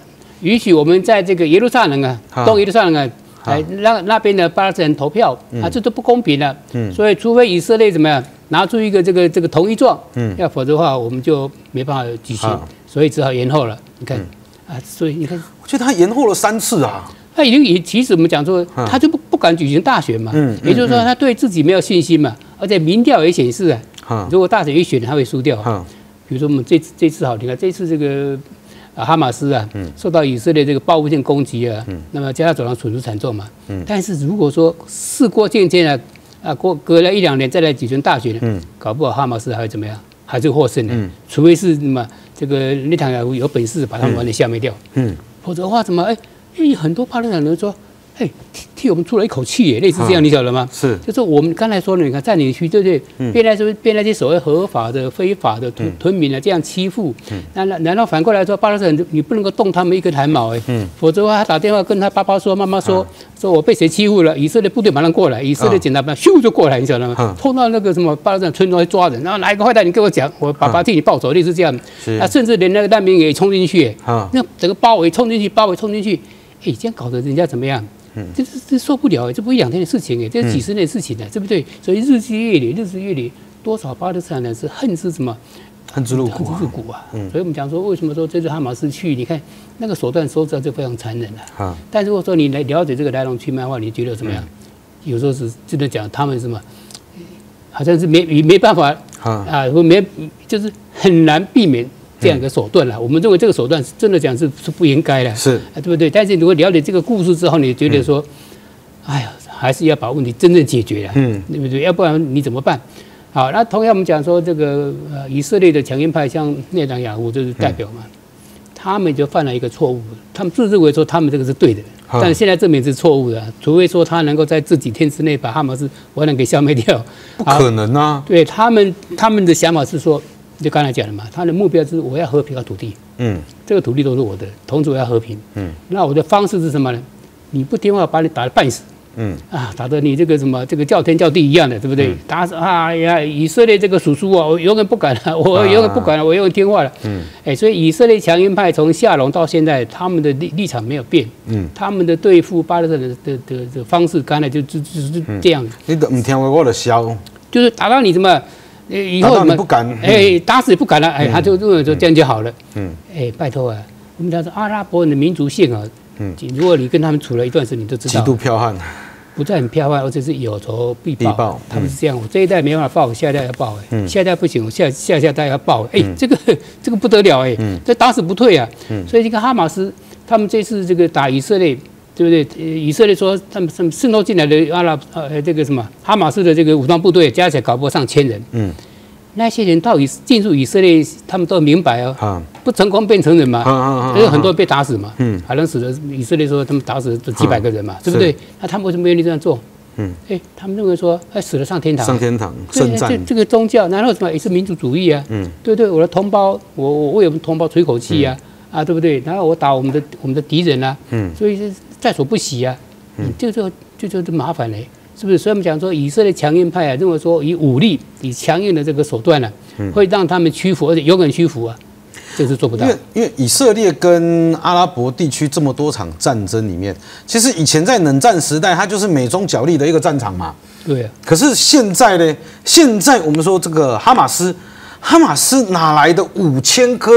允许我们在这个耶路撒冷啊，东耶路撒冷啊，来让那边的巴勒斯坦人投票啊，这都不公平了。所以，除非以色列怎么样拿出一个这个这个同意状，要否则的话，我们就没办法举行，所以只好延后了。你看啊，所以你看，我觉得他延后了三次啊。他已经也其实我们讲说，他就不不敢举行大选嘛，也就是说他对自己没有信心嘛，而且民调也显示啊，如果大选一选，他会输掉。” 比如说我们这次这次好，你看这次这个啊哈马斯啊，受到以色列这个报复性攻击啊，那么加沙走廊损失惨重嘛。但是如果说事过境迁啊，啊过隔了一两年再来举行大选，搞不好哈马斯还会怎么样，还是获胜的。除非是什么这个内塔尼亚胡有本事把他们完全消灭掉，否则的话怎么哎哎很多巴勒斯坦人说。 哎，替替我们出了一口气耶，类似这样，你晓得吗？是，就是我们刚才说的，你看占领区，对不对？被那些被那些所谓合法的、非法的吞吞民啊，这样欺负，难难难道反过来说，巴勒斯坦你不能够动他们一根汗毛哎？嗯，否则的话，他打电话跟他爸爸说、妈妈说，说我被谁欺负了，以色列部队马上过来，以色列检察官咻就过来，你晓得吗？碰到那个什么巴勒斯坦村庄抓人，然后哪一个坏蛋，你跟我讲，我爸爸替你报仇，类似这样。啊，甚至连那个难民也冲进去，那整个包围冲进去，包围冲进去，哎，这样搞得人家怎么样？ 嗯，这这这受不了哎，这不一两天的事情哎，这是几十年的事情呢，对不对？所以日积月累，日积月累，多少巴勒斯坦人是恨之什么？恨之入骨，恨之入骨啊！所以我们讲说，为什么说这次哈马斯去？你看那个手段收拾就非常残忍了。啊，但如果说你来了解这个来龙去脉的话，你觉得怎么样？有时候是真的讲他们什么，好像是没没办法啊，我没就是很难避免。 这样一个手段啦，我们认为这个手段是真的讲是是不应该的，是，对不对？但是如果了解这个故事之后，你觉得说，哎呀，还是要把问题真正解决了，嗯，对不对？要不然你怎么办？好，那同样我们讲说这个呃以色列的强硬派，像内塔尼亚胡就是代表嘛，他们就犯了一个错误，他们自认为说他们这个是对的，但现在证明是错误的，除非说他能够在这几天之内把哈马斯完全给消灭掉，不可能啊！对他们，他们的想法是说。 就刚才讲的嘛，他的目标是我要和平和土地，嗯，这个土地都是我的，同时我要和平，嗯，那我的方式是什么呢？你不听话，把你打得半死，嗯，啊，打得你这个什么，这个叫天叫地一样的，对不对？嗯、打死啊呀，以色列这个叔叔啊，我永远不敢了，我永远不敢了，我永远听话了，嗯，哎，所以以色列强硬派从夏隆到现在，他们的立立场没有变，嗯，他们的对付巴勒斯坦的的 的, 的方式，刚才就就就是这样，嗯、你都唔听话，我就消，就是打到你什么？ 以后我们不敢，哎，打死也不敢了，哎，他就认为说这样就好了，嗯，哎，拜托啊，我们讲说阿拉伯人的民族性啊，嗯，如果你跟他们处了一段时间，你就知道，极度剽悍，不但很剽悍，而且是有仇必报，他们是这样，我这一代没办法报，我下一代要报，哎，下一代不行，我下下下代要报，哎，这个这个不得了，哎，这打死不退啊，所以这个哈马斯他们这次这个打以色列。 对不对？以色列说他们他们渗透进来的阿拉呃这个什么哈马斯的这个武装部队加起来搞不过上千人。嗯，那些人到以进入以色列，他们都明白哦，啊、不成功变成人嘛，有、啊啊啊、很多人被打死嘛，嗯，好像死了以色列说他们打死了几百个人嘛，啊、对不对？那他们为什么愿意这样做？嗯，哎、欸，他们认为说，哎，死了上天堂，上天堂，圣战，这这个宗教，然后什么也是民族主义啊，嗯，对对，我的同胞，我我为我们同胞吹口气啊，嗯、啊，对不对？然后我打我们的我们的敌人啊，嗯，所以是在所不惜啊，嗯，这就就就就麻烦嘞、欸。 是不是？所以我们讲说，以色列强硬派啊，认为说以武力、以强硬的这个手段呢、啊，会让他们屈服，而且有可能屈服啊，这是做不到。因为因为以色列跟阿拉伯地区这么多场战争里面，其实以前在冷战时代，它就是美中角力的一个战场嘛。对、啊。可是现在呢？现在我们说这个哈马斯，哈马斯哪来的五千颗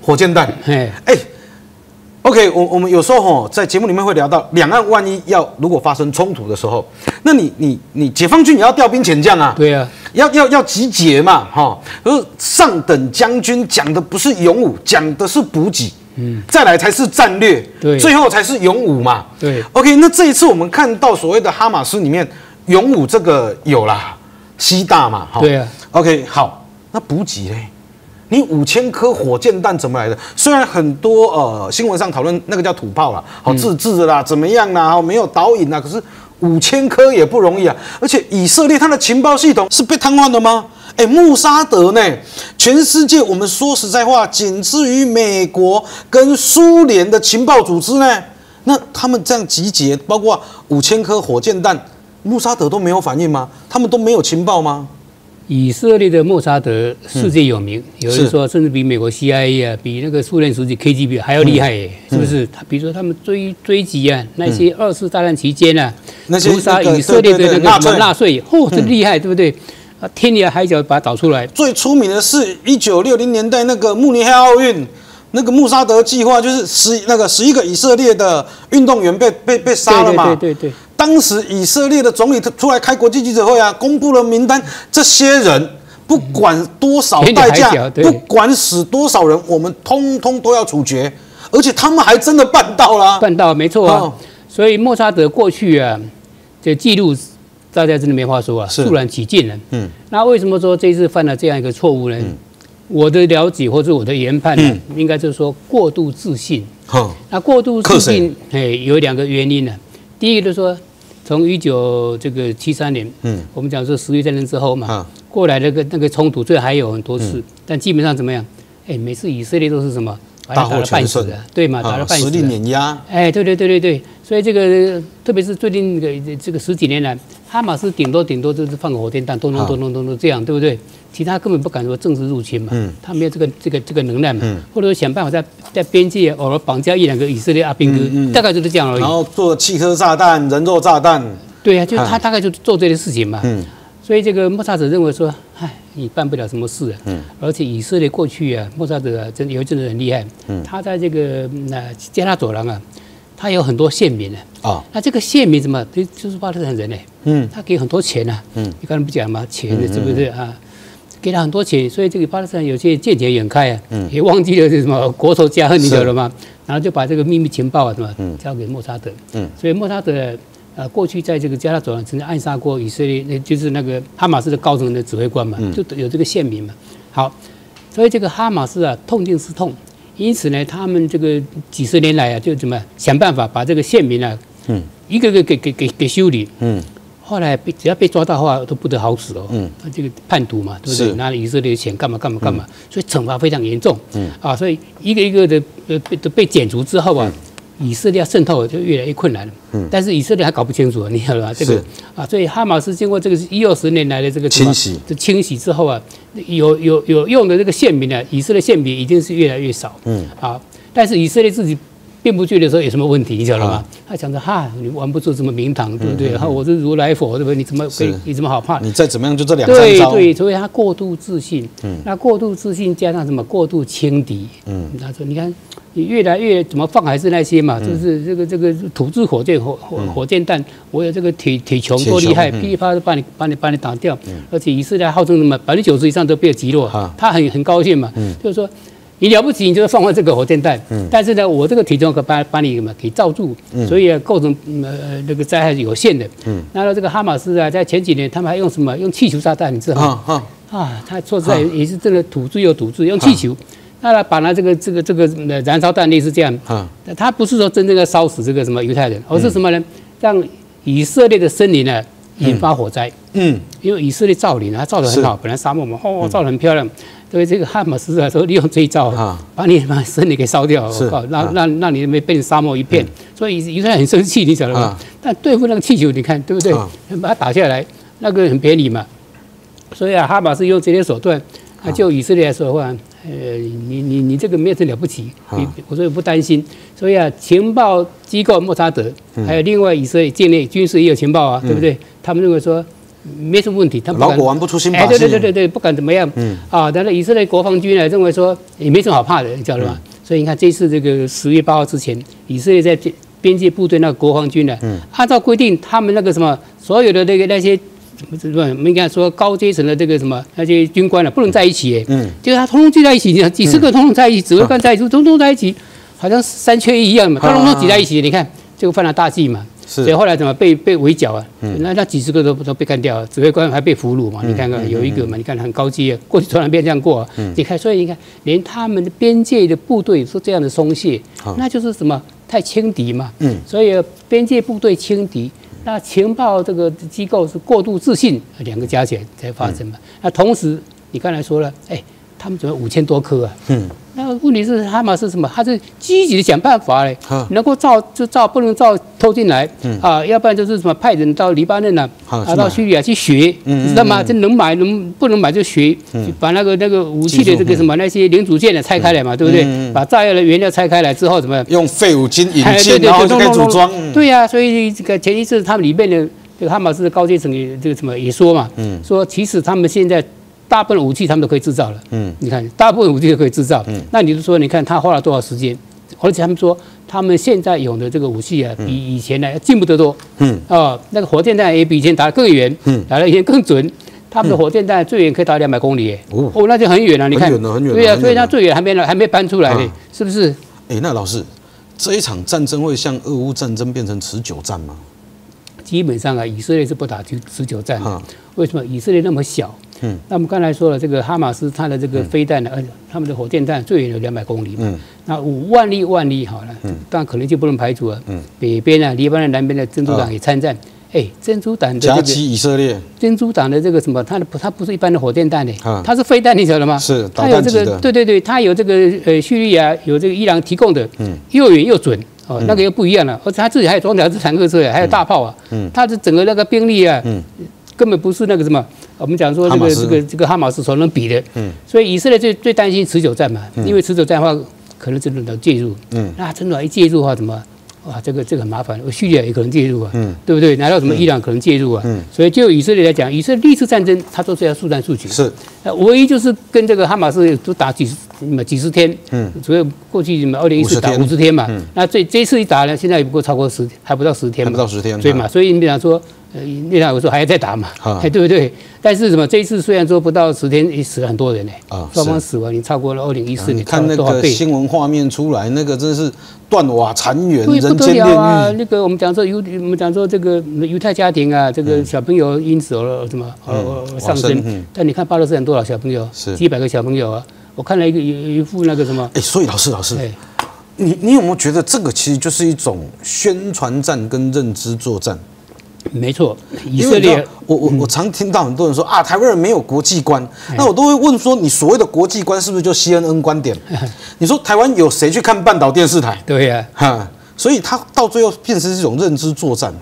火箭弹？哎哎。 OK， 我我们有时候吼在节目里面会聊到，两岸万一要如果发生冲突的时候，那你你你解放军也要调兵遣将啊，对啊，要要要集结嘛，哈，就是上等将军讲的不是勇武，讲的是补给，嗯，再来才是战略，对，最后才是勇武嘛，对 ，OK， 那这一次我们看到所谓的哈马斯里面勇武这个有啦，西大嘛，哈，对啊 ，OK， 好，那补给嘞？ 你五千颗火箭弹怎么来的？虽然很多呃新闻上讨论那个叫土炮啦，好自制啦，怎么样啦，没有导引啦，可是五千颗也不容易啊！而且以色列它的情报系统是被瘫痪的吗？哎，穆沙德呢？全世界我们说实在话，仅次于美国跟苏联的情报组织呢。那他们这样集结，包括五千颗火箭弹，穆沙德都没有反应吗？他们都没有情报吗？ 以色列的莫沙德世界有名，嗯、有人说甚至比美国 C I A 啊，比那个苏联时期 K G B 还要厉害、欸，嗯、是不是？他比如说他们追追击啊，那些二次大战期间啊，那些屠杀以色列的那个什么纳粹，嚯，真厉害，对不对？啊，天涯海角把它找出来。最出名的是一九六零年代那个慕尼黑奥运。 那个穆沙德计划就是十那个十一个以色列的运动员被被被杀了嘛？对对 对, 对。当时以色列的总理他出来开国际记者会啊，公布了名单，这些人不管多少代价，不管死多少人，我们通通都要处决。而且他们还真的办到了、啊，办到没错啊。哦、所以穆沙德过去啊，这记录大家真的没话说啊，肃然起敬了。嗯。那为什么说这次犯了这样一个错误呢？嗯 我的了解或者我的研判呢，嗯、应该就是说过度自信。哦、那过度自信，哎，有两个原因呢、啊。第一个就是说，从一九这个七三年，嗯，我们讲说十月战争之后嘛，啊、过来那个那个冲突，最还有很多次，嗯、但基本上怎么样？哎，每次以色列都是什么？打了半死的，对嘛？打了半死的，实力碾压。哎，对对对对对，所以这个特别是最近这个这个十几年来，哈马斯顶多顶多就是放个火箭弹，咚咚咚咚咚咚这样，对不对？ 其他根本不敢说正式入侵嘛，嗯、他没有这个这个这个能耐嘛，嗯、或者说想办法在在边界偶尔绑架一两个以色列阿兵哥，嗯嗯、大概就是这样而已。然后做汽车炸弹、人肉炸弹，对啊，就他大概就做这些事情嘛。嗯、所以这个莫萨德认为说，唉，你办不了什么事、啊。嗯、而且以色列过去啊，莫萨德、啊、真有一阵子很厉害，嗯、他在这个那加沙走廊啊，他有很多县民啊。哦、那这个县民怎么就是巴勒斯坦人呢、欸？嗯，他给很多钱啊。嗯，你刚才不讲嘛，钱是不是啊？ 给他很多钱，所以这个巴勒斯坦有些见钱眼开啊，嗯、也忘记了是什么国仇家恨，你晓得吗？然后就把这个秘密情报啊什么、嗯、交给莫沙德，嗯、所以莫沙德呃过去在这个加沙走廊曾经暗杀过以色列，就是那个哈马斯的高层的指挥官嘛，嗯、就有这个县民嘛。好，所以这个哈马斯啊痛定思痛，因此呢，他们这个几十年来啊就怎么想办法把这个县民啊，嗯、一个个给给给给修理，嗯。 后来被只要被抓到的话，都不得好死哦。嗯，这个叛徒嘛，对不对？拿以色列的钱干嘛干嘛干嘛，嗯、所以惩罚非常严重。嗯啊，所以一个一个的呃被被剪除之后啊，嗯、以色列渗透就越来越困难了。嗯，但是以色列还搞不清楚，你晓得吧？这个啊，所以哈马斯经过这个一二十年来的这个清洗，这清洗之后啊，有有有用的这个县民呢、啊，以色列县民已经是越来越少。嗯啊，但是以色列自己。 并不觉得说有什么问题，你晓得吗？他想着哈，你玩不出什么名堂，对不对？哈，我是如来佛，对不对？你怎么可以？你怎么好怕？你再怎么样，就这两三招。对对，所以他过度自信。嗯，那过度自信加上什么？过度轻敌。嗯，他说，你看，你越来越怎么放还是那些嘛，就是这个这个土制火箭火火箭弹，我有这个铁铁穹多厉害，噼啪就把你把你把你打掉。而且以色列号称什么百分之九十以上都被击落，他很很高兴嘛，就是说。 你了不起，你就是放放这个火箭弹，嗯、但是呢，我这个体重可把把你给罩住，嗯、所以啊，构成呃那个灾害是有限的。嗯，那这个哈马斯啊，在前几年他们还用什么用气球炸弹，你知道吗？啊啊、啊，它说实在也是真的土制又土制，用气球，那、啊、把它这个这个这个燃烧弹类似这样，啊，它不是说真正要烧死这个什么犹太人，而是什么呢？嗯、让以色列的森林呢引发火灾、嗯，嗯，因为以色列造林它造得很好，本来沙漠嘛，哦，造得很漂亮。嗯 对这个哈马斯来说，利用这一招，啊、把你把森林给烧掉，是，啊、让让让你没变成沙漠一片。嗯、所以犹太人很生气，你晓得吗？啊、但对付那个气球，你看对不对？啊、把它打下来，那个很便宜嘛。所以啊，哈马斯用这些手段，啊、就以色列来说的话，呃，你你你这个没有这了不起，啊、你我所以不担心。所以啊，情报机构莫萨德，嗯、还有另外以色列境内军事也有情报啊，对不对？嗯、他们认为说。 没什么问题，他们老狗玩不出新把戏。哎，对对对对对，不敢怎么样。嗯啊，但是以色列国防军呢认为说也没什么好怕的，你知道吗？嗯、所以你看这次这个十月八号之前，以色列在边界部队那个国防军呢，嗯、按照规定，他们那个什么所有的那个那些什么什么，应该说高阶层的这个什么那些军官呢、啊，不能在一起。嗯，就是他通通聚在一起，你看几十个通通在一起，指挥官在一起，通通在一起，好像三缺一一样嘛，通通都挤在一起，你看就犯了大忌嘛。 所以后来怎么被被围剿啊？那那几十个都都被干掉了，指挥官还被俘虏嘛？你看看有一个嘛，你看很高级，过去从来没这样过。你看，所以你看，连他们的边界的部队是这样的松懈，那就是什么太轻敌嘛。所以边界部队轻敌，那情报这个机构是过度自信，两个加起来才发生嘛。那同时你刚才说了，哎，他们怎么五千多颗啊？ 那问题是哈马斯什么？他是积极的想办法嘞，能够造就造，不能造偷进来啊，要不然就是什么派人到黎巴嫩啊，啊到叙利亚去学，知道吗？这能买能不能买就学，把那个那个武器的这个什么那些零组件呢拆开来嘛，对不对？把炸药的原料拆开来之后怎么用废五金引进，然后再组装。对呀，所以这个前一次他们里面的这个哈马斯的高阶层这个什么也说嘛，说其实他们现在。 大部分武器他们都可以制造了，嗯，你看，大部分武器都可以制造，嗯，那你就说，你看他花了多少时间，而且他们说他们现在有的这个武器啊，比以前呢进步得多，嗯，啊，那个火箭弹也比以前打得更远，嗯，打得以前更准，他们的火箭弹最远可以打两百公里，哦，那就很远了，你看，很远了，很远，对啊，所以它最远还没还没搬出来呢，是不是？哎，那老师，这一场战争会像俄乌战争变成持久战吗？基本上啊，以色列是不打持久战的，为什么？以色列那么小。 嗯，那我们刚才说了，这个哈马斯它的这个飞弹呢，呃，他们的火箭弹最远有两百公里嘛，嗯，那五万里万里好了，嗯，但可能就不能排除了，嗯，北边啊，黎巴嫩南边的珍珠党也参战，哎，珍珠党的夹击以色列，珍珠党的这个什么，它的它不是一般的火箭弹嘞，它是飞弹，你晓得吗？是，它有这个，对对对，它有这个呃叙利亚有这个伊朗提供的，嗯，又远又准。 哦，那个又不一样了，而且他自己还有装甲车、坦克车呀，还有大炮啊，嗯，他的整个那个兵力啊，嗯，根本不是那个什么，我们讲说这个这个这个哈马斯所能比的，嗯，所以以色列最最担心持久战嘛，因为持久战的话，可能真的要介入，嗯，那真的一介入的话，怎么，哇，这个这个很麻烦，叙利亚也可能介入啊，嗯，对不对？难道什么伊朗可能介入啊？嗯，所以就以色列来讲，以色列历次战争它都是要速战速决，是，那唯一就是跟这个哈马斯都打几十。 那几十天，嗯，所以过去你们二零一四打五十天嘛，嗯、那这这次一打呢，现在也不过超过十，还不到十天嘛，还不到十天，对嘛？所以你想说，呃，那场我说还要再打嘛，啊、对不对？但是什么？这一次虽然说不到十天，也死了很多人呢、欸，啊，双方死亡你超过了二零一四年，看那个新闻画面出来，那个真是断瓦残垣，人间炼狱啊！那个我们讲说犹，我们讲说这个犹太家庭啊，这个小朋友因此而什么而、嗯、上升，嗯、但你看巴勒斯坦多少小朋友，几百个小朋友啊。 我看了一个一副那个什么，哎、欸，所以老师老师，欸、你你有没有觉得这个其实就是一种宣传战跟认知作战？没错，以色列，我我、嗯、我常听到很多人说啊，台湾人没有国际观，欸、那我都会问说，你所谓的国际观是不是就 C N N 观点？欸、你说台湾有谁去看半岛电视台？对呀、啊，哈，所以它到最后变成是一种认知作战嘛。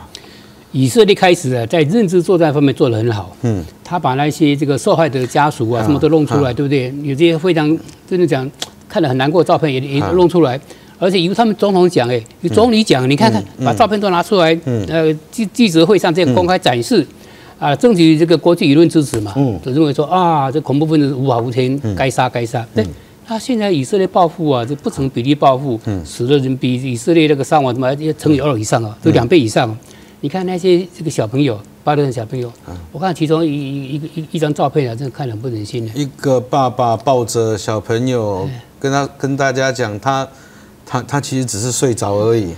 以色列开始啊，在认知作战方面做得很好。嗯，他把那些这个受害者的家属啊，什么都弄出来，对不对？有这些非常真的讲，看得很难过的照片也也弄出来，而且由他们总统讲，哎，由总理讲，你看看，把照片都拿出来，呃，记记者会上这样公开展示，啊，争取这个国际舆论支持嘛。嗯，就认为说啊，这恐怖分子无法无天，该杀该杀。对，他现在以色列报复啊，这不成比例报复，死的人比以色列那个伤亡什么要乘以二以上啊，都两倍以上。 你看那些这个小朋友，巴勒斯坦小朋友，啊、我看其中一一一一一张照片啊，真的看得很不忍心的。一个爸爸抱着小朋友，跟他跟大家讲，他他他其实只是睡着而已。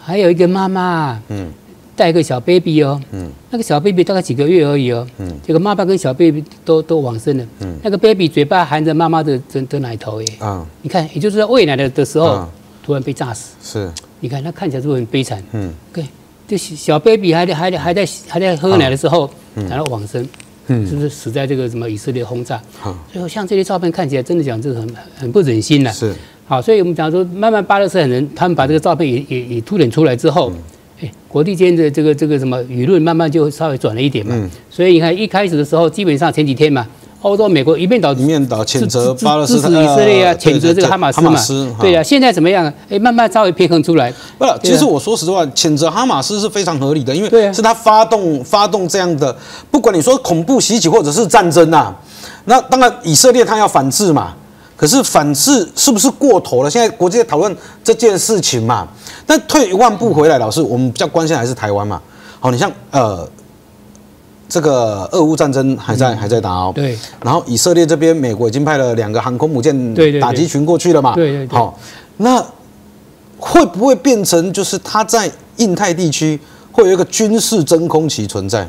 还有一个妈妈，嗯，带一个小 baby 哦，嗯，那个小 baby 大概几个月而已哦，嗯，结果妈妈跟小 baby 都都往生了，嗯，那个 baby 嘴巴含着妈妈的的的奶头耶，啊，你看，也就是在喂奶的的时候，突然被炸死，是，你看他看起来是不是很悲惨？嗯，对，这小 baby 还还还在还在喝奶的时候，然后往生，嗯，是不是死在这个什么以色列轰炸？好，所以像这些照片看起来，真的讲这个很很不忍心呐。是，好，所以我们讲说，慢慢巴勒斯坦人他们把这个照片也也也凸显出来之后。 国际间的这个这个什么舆论慢慢就稍微转了一点嘛，嗯、所以你看一开始的时候，基本上前几天嘛，欧洲、美国一面倒一面倒谴责巴勒斯坦、支持以色列啊，谴责这个哈马斯嘛，对啊，现在怎么样？哎，慢慢稍微平衡出来。不，其实我说实话，谴责哈马斯是非常合理的，因为是他发动发动这样的，不管你说恐怖袭击或者是战争啊，那当然以色列他要反制嘛。 可是反制是不是过头了？现在国际在讨论这件事情嘛。但退一万步回来，老师，我们比较关心还是台湾嘛。好，你像呃，这个俄乌战争还在、嗯、还在打哦。对。然后以色列这边，美国已经派了两个航空母舰打击群过去了嘛。对, 对对。好、哦，那会不会变成就是它在印太地区会有一个军事真空期存在？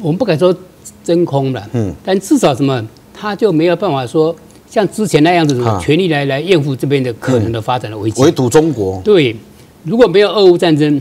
我们不敢说真空了，嗯，但至少什么，它就没有办法说。 像之前那样子，全力来来应付这边的可能的发展的危机，围堵中国。对，如果没有俄乌战争，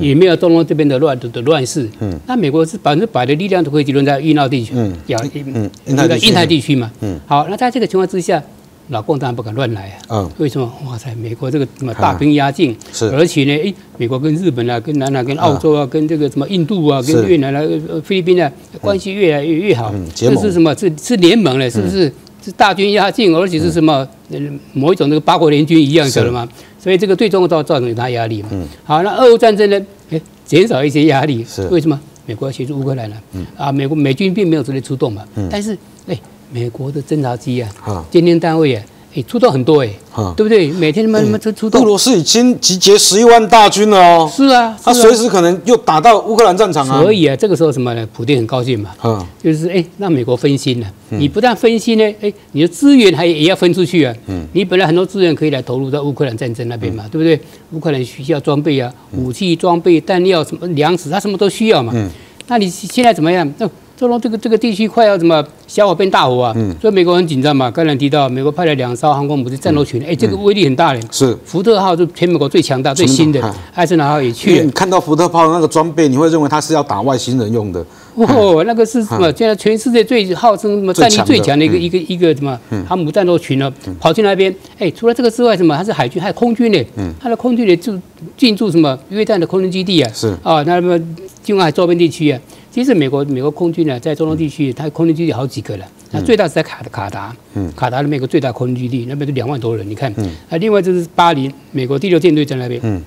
也没有中东这边的乱的乱世，嗯，那美国是百分之百的力量都可以集中在印太地区，嗯，嗯，印太地区嘛，嗯，好，那在这个情况之下，老共当然不敢乱来啊，嗯，为什么？哇塞，美国这个什么大兵压境，是，而且呢，哎，美国跟日本啊，跟南海、跟澳洲啊，跟这个什么印度啊，跟越南啊、菲律宾啊，关系越来越越好，这是什么？是是联盟了，是不是？ 是大军压境，而且是什么？嗯、某一种那个八国联军一样，晓得吗？所以这个对中国造造成很大压力嘛。嗯、好，那俄乌战争呢？哎，减少一些压力。是为什么？美国要协助乌克兰呢、啊？嗯、啊，美国美军并没有直接出动嘛。嗯、但是，哎，美国的侦察机啊，啊监听单位啊，哎，出动很多哎、欸，啊、对不对？每天他妈他妈出出动。俄罗斯已经集结十一万大军了哦。是啊，他、啊啊、随时可能又打到乌克兰战场啊。所以啊，这个时候什么呢？普丁很高兴嘛。啊、就是哎，让美国分心了、啊。 你不但分析呢，哎，你的资源还也要分出去啊。嗯，你本来很多资源可以来投入到乌克兰战争那边嘛，对不对？乌克兰需要装备啊，武器、装备、弹药、什么粮食，它什么都需要嘛。嗯，那你现在怎么样？那中东这个这个地区快要怎么小火变大火啊？嗯，所以美国很紧张嘛。刚才提到美国派了两艘航空母舰战斗群，哎，这个威力很大嘞。是，福特号是全美国最强大、最新的，艾森豪号也去了。你看到福特号那个装备，你会认为它是要打外星人用的。 哦，那个是什么？现在全世界最号称什么战力最强的一个一个一个什么航母战斗群呢？跑去那边，哎，除了这个之外，什么？它是海军，还有空军呢。嗯，它的空军呢就进驻什么约旦的空军基地啊。是啊，那么近海周边地区啊，其实美国美国空军呢，在中东地区，它空军基地好几个了。那最大是在卡卡达，嗯，卡达的美国最大空军基地，那边就两万多人。你看，啊，另外就是巴林，美国第六舰队在那边。嗯，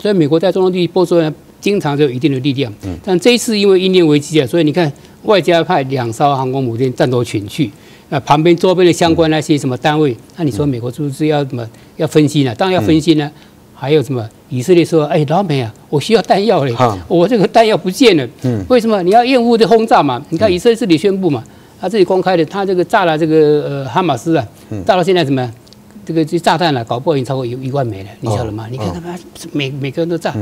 所以美国在中东地区波斯呢。 经常就有一定的力量，但这一次因为印尼危机啊，所以你看外加派两艘航空母舰战斗群去，啊，旁边周边的相关那些什么单位，那你说美国是不是要什么要分析呢？当然要分析呢。还有什么以色列说，哎，老美啊，我需要弹药嘞，我这个弹药不见了，为什么？你要厌恶的轰炸嘛？你看以色列自己宣布嘛，他自己公开的，他这个炸了这个呃哈马斯啊，炸到现在怎么样？这个这炸弹啊，搞不好已经超过一一万枚了，你晓得吗？你看他们每每个人都炸。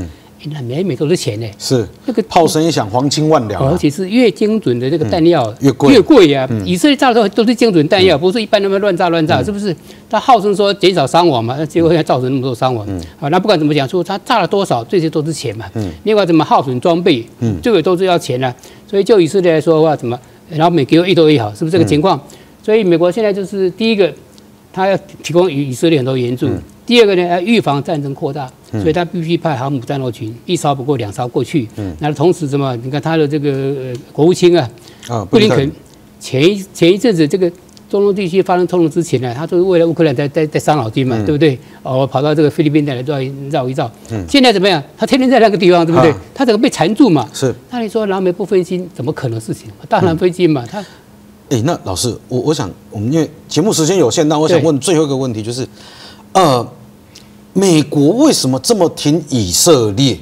那每每都是钱呢，是那个炮声一响，黄金万两，而且是越精准的这个弹药越贵越贵呀。以色列炸的时候都是精准弹药，不是一般那么乱炸乱炸，是不是？他号称说减少伤亡嘛，那结果要造成那么多伤亡。好，那不管怎么讲，说他炸了多少，这些都是钱嘛。另外，怎么耗损装备，这个都是要钱啊。所以就以色列来说的话，怎么然后美给我一多一好，是不是这个情况？所以美国现在就是第一个，他要提供以以色列很多援助。 第二个呢，要预防战争扩大，所以他必须派航母战斗群，一艘不过两艘过去。嗯，那同时什么？你看他的这个、呃、国务卿啊，啊布林肯，前一前一阵子这个中东地区发生冲突之前呢、啊，他都是为了乌克兰在在在伤脑筋嘛，嗯、对不对？哦，跑到这个菲律宾来绕绕一绕。嗯，现在怎么样？他天天在那个地方，对不对？啊、他整个被缠住嘛。是。那你说老美不分心，怎么可能事情？当然分心嘛。嗯、他。哎、欸，那老师，我我想我们因为节目时间有限，那我想问最后一个问题就是。 呃，美国为什么这么挺以色列？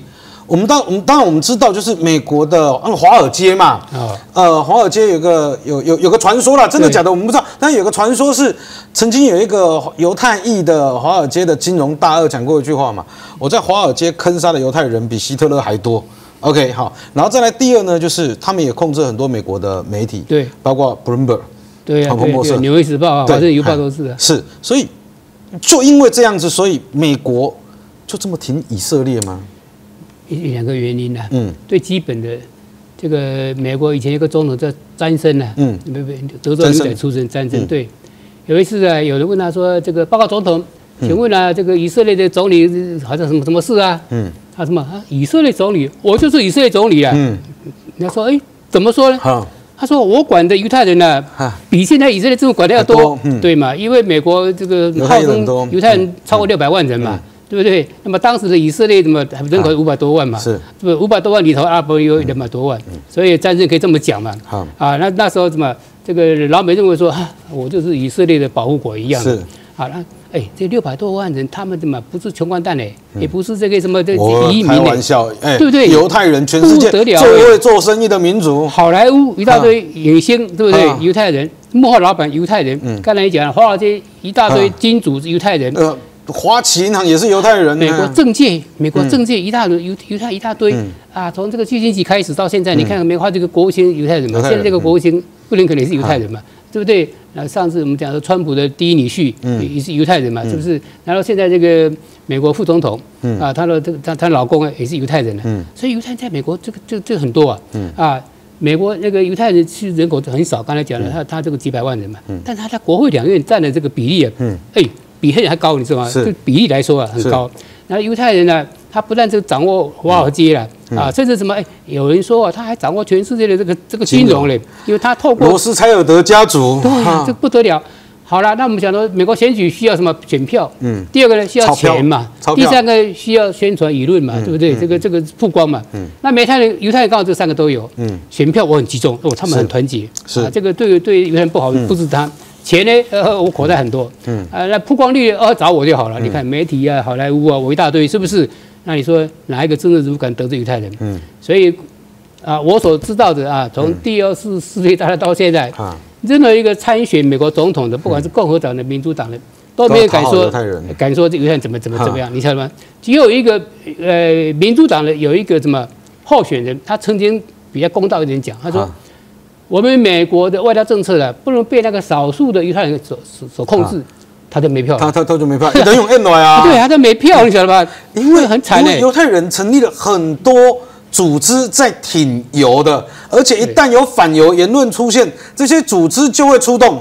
我们当我们当然我们知道，就是美国的嗯华尔街嘛，哦、呃华尔街有个有有有个传说啦，真的假的我们不知道。但有个传说是，曾经有一个犹太裔的华尔街的金融大鳄讲过一句话嘛：我在华尔街坑杀的犹太人比希特勒还多。OK， 好，然后再来第二呢，就是他们也控制很多美国的媒体，对，包括 Bloomberg， 对啊，对，纽约时报啊，反正邮报都是、啊。是，所以就因为这样子，所以美国就这么挺以色列吗？有两个原因呢、啊，嗯，最基本的，这个美国以前有个总统叫詹森呢、啊，嗯，没没，德州牛仔出身詹森，对，有一次啊，有人问他说，这个报告总统，请问啊，这个以色列的总理好像什么什么事啊？嗯。 他、啊、什么、啊？以色列总理，我就是以色列总理啊！嗯，人家说，哎、欸，怎么说呢？啊、他说，我管的犹太人呢、啊，啊、比现在以色列政府管的要多，多嗯、对嘛？因为美国这个号称犹太人超过六百万人嘛，嗯嗯、对不对？那么当时的以色列怎么人口五百多万嘛？啊、是，不五百多万里头，阿拉伯有两百多万，嗯嗯、所以战争可以这么讲嘛？啊，啊，那那时候怎么这个老美认为说、啊，我就是以色列的保护国一样。是，好、啊 哎、欸，这六百多万人，他们怎么不是穷光蛋呢？嗯、也不是这个什么这移民呢？开玩笑，哎、欸，对不对？犹太人全世界最会做生意的民族，好莱坞一大堆影星，啊、对不对？犹、啊、太人，幕后老板犹太人，刚、嗯、才你讲华尔街一大堆金主犹太人，呃，华企银行也是犹太人、啊，美国政界，美国政界一大堆犹犹太一大堆、嗯、啊，从这个基辛格开始到现在，嗯、你看美国这个国务卿犹太人嘛，人现在这个国务卿布林肯也是犹太人嘛。啊 对不对？那上次我们讲说，川普的第一女婿也是犹太人嘛，是不是？然后现在这个美国副总统啊，他的这个他他老公也是犹太人呢，所以犹太人在美国这个这这很多啊啊，美国那个犹太人其实人口很少，刚才讲了，他他这个几百万人嘛，但他在国会两院占的这个比例啊，哎，比黑人还高，你知道吗？就比例来说啊，很高。那犹太人呢，他不但这个掌握华尔街了。 啊，甚至什么？哎，有人说啊，他还掌握全世界的这个这个金融嘞，因为他透过罗斯柴尔德家族，对呀，这不得了。好了，那我们讲说，美国选举需要什么？选票。嗯。第二个呢，需要钱嘛。第三个需要宣传舆论嘛，对不对？这个这个曝光嘛。嗯。那美泰人、犹太人刚好这三个都有。嗯。选票我很集中，哦，他们很团结。是。这个对对犹太人不好，不是他。钱呢？呃，我口袋很多。嗯。啊，那曝光率呃找我就好了。你看媒体啊，好莱坞啊，我一大堆，是不是？ 那你说哪一个政治人物敢得罪犹太人？嗯，所以啊，我所知道的啊，从第二次世界大战到现在，嗯、任何一个参选美国总统的，不管是共和党的、民主党的，都没有敢说敢说这犹太人怎么怎么怎么样，你知道吗？只有一个呃，民主党的有一个什么候选人，他曾经比较公道一点讲，他说。嗯 我们美国的外交政策呢，不能被那个少数的犹太人所所所控制，他就没票。他他他就没票，等于按了呀。对，他就没票，你晓得吧？因为很惨，因为犹太人成立了很多组织在挺犹的，而且一旦有反犹言论出现，这些组织就会出动。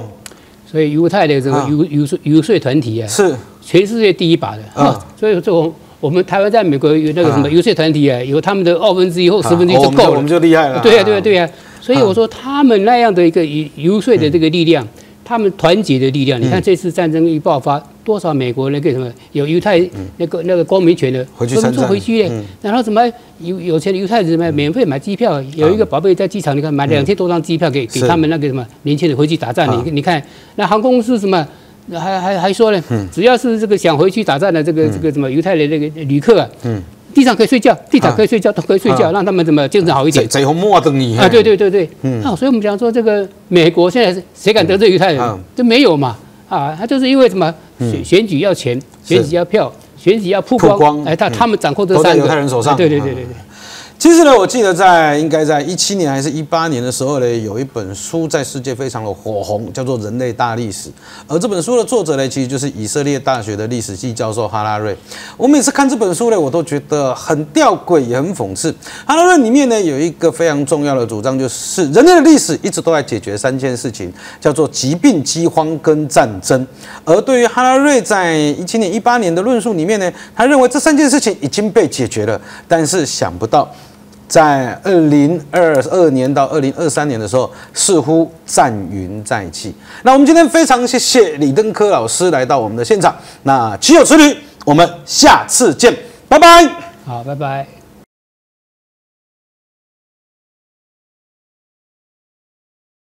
所以犹太的这个游游说游说团体啊，是全世界第一把的。啊，所以这种。 我们台湾在美国有那个什么游说团体啊，有他们的二分之一或十分之一就够了，我们就厉害了。对呀，对呀，对呀。所以我说他们那样的一个游说的这个力量，他们团结的力量。你看这次战争一爆发，多少美国那个什么有犹太那个那个公民权的，他们就回去嘞。然后什么有有钱的犹太人买免费买机票，有一个宝贝在机场，你看买两千多张机票给给他们那个什么年轻人回去打仗。你你看那航空是什么？ 还还还说呢，只要是这个想回去打战的这个这个什么犹太人那个旅客啊，地上可以睡觉，地毯可以睡觉，都可以睡觉，让他们怎么精神好一点。贼红莫等你啊！对对对对，啊，所以我们讲说这个美国现在谁敢得罪犹太人？这没有嘛啊，他就是因为什么选选举要钱，选举要票，选举要曝光，哎，他他们掌控这三个都在犹太人手上。对对对对对。 其实呢，我记得在应该在一七年还是一八年的时候呢，有一本书在世界非常的火红，叫做《人类大历史》。而这本书的作者呢，其实就是以色列大学的历史系教授哈拉瑞。我每次看这本书呢，我都觉得很吊诡，也很讽刺。哈拉瑞里面呢有一个非常重要的主张，就是人类的历史一直都在解决三件事情，叫做疾病、饥荒跟战争。而对于哈拉瑞在一七年、一八年的论述里面呢，他认为这三件事情已经被解决了，但是想不到。 在二零二二年到二零二三年的时候，似乎战云再起。那我们今天非常谢谢李登科老师来到我们的现场。那岂有此理！我们下次见，拜拜。好，拜拜。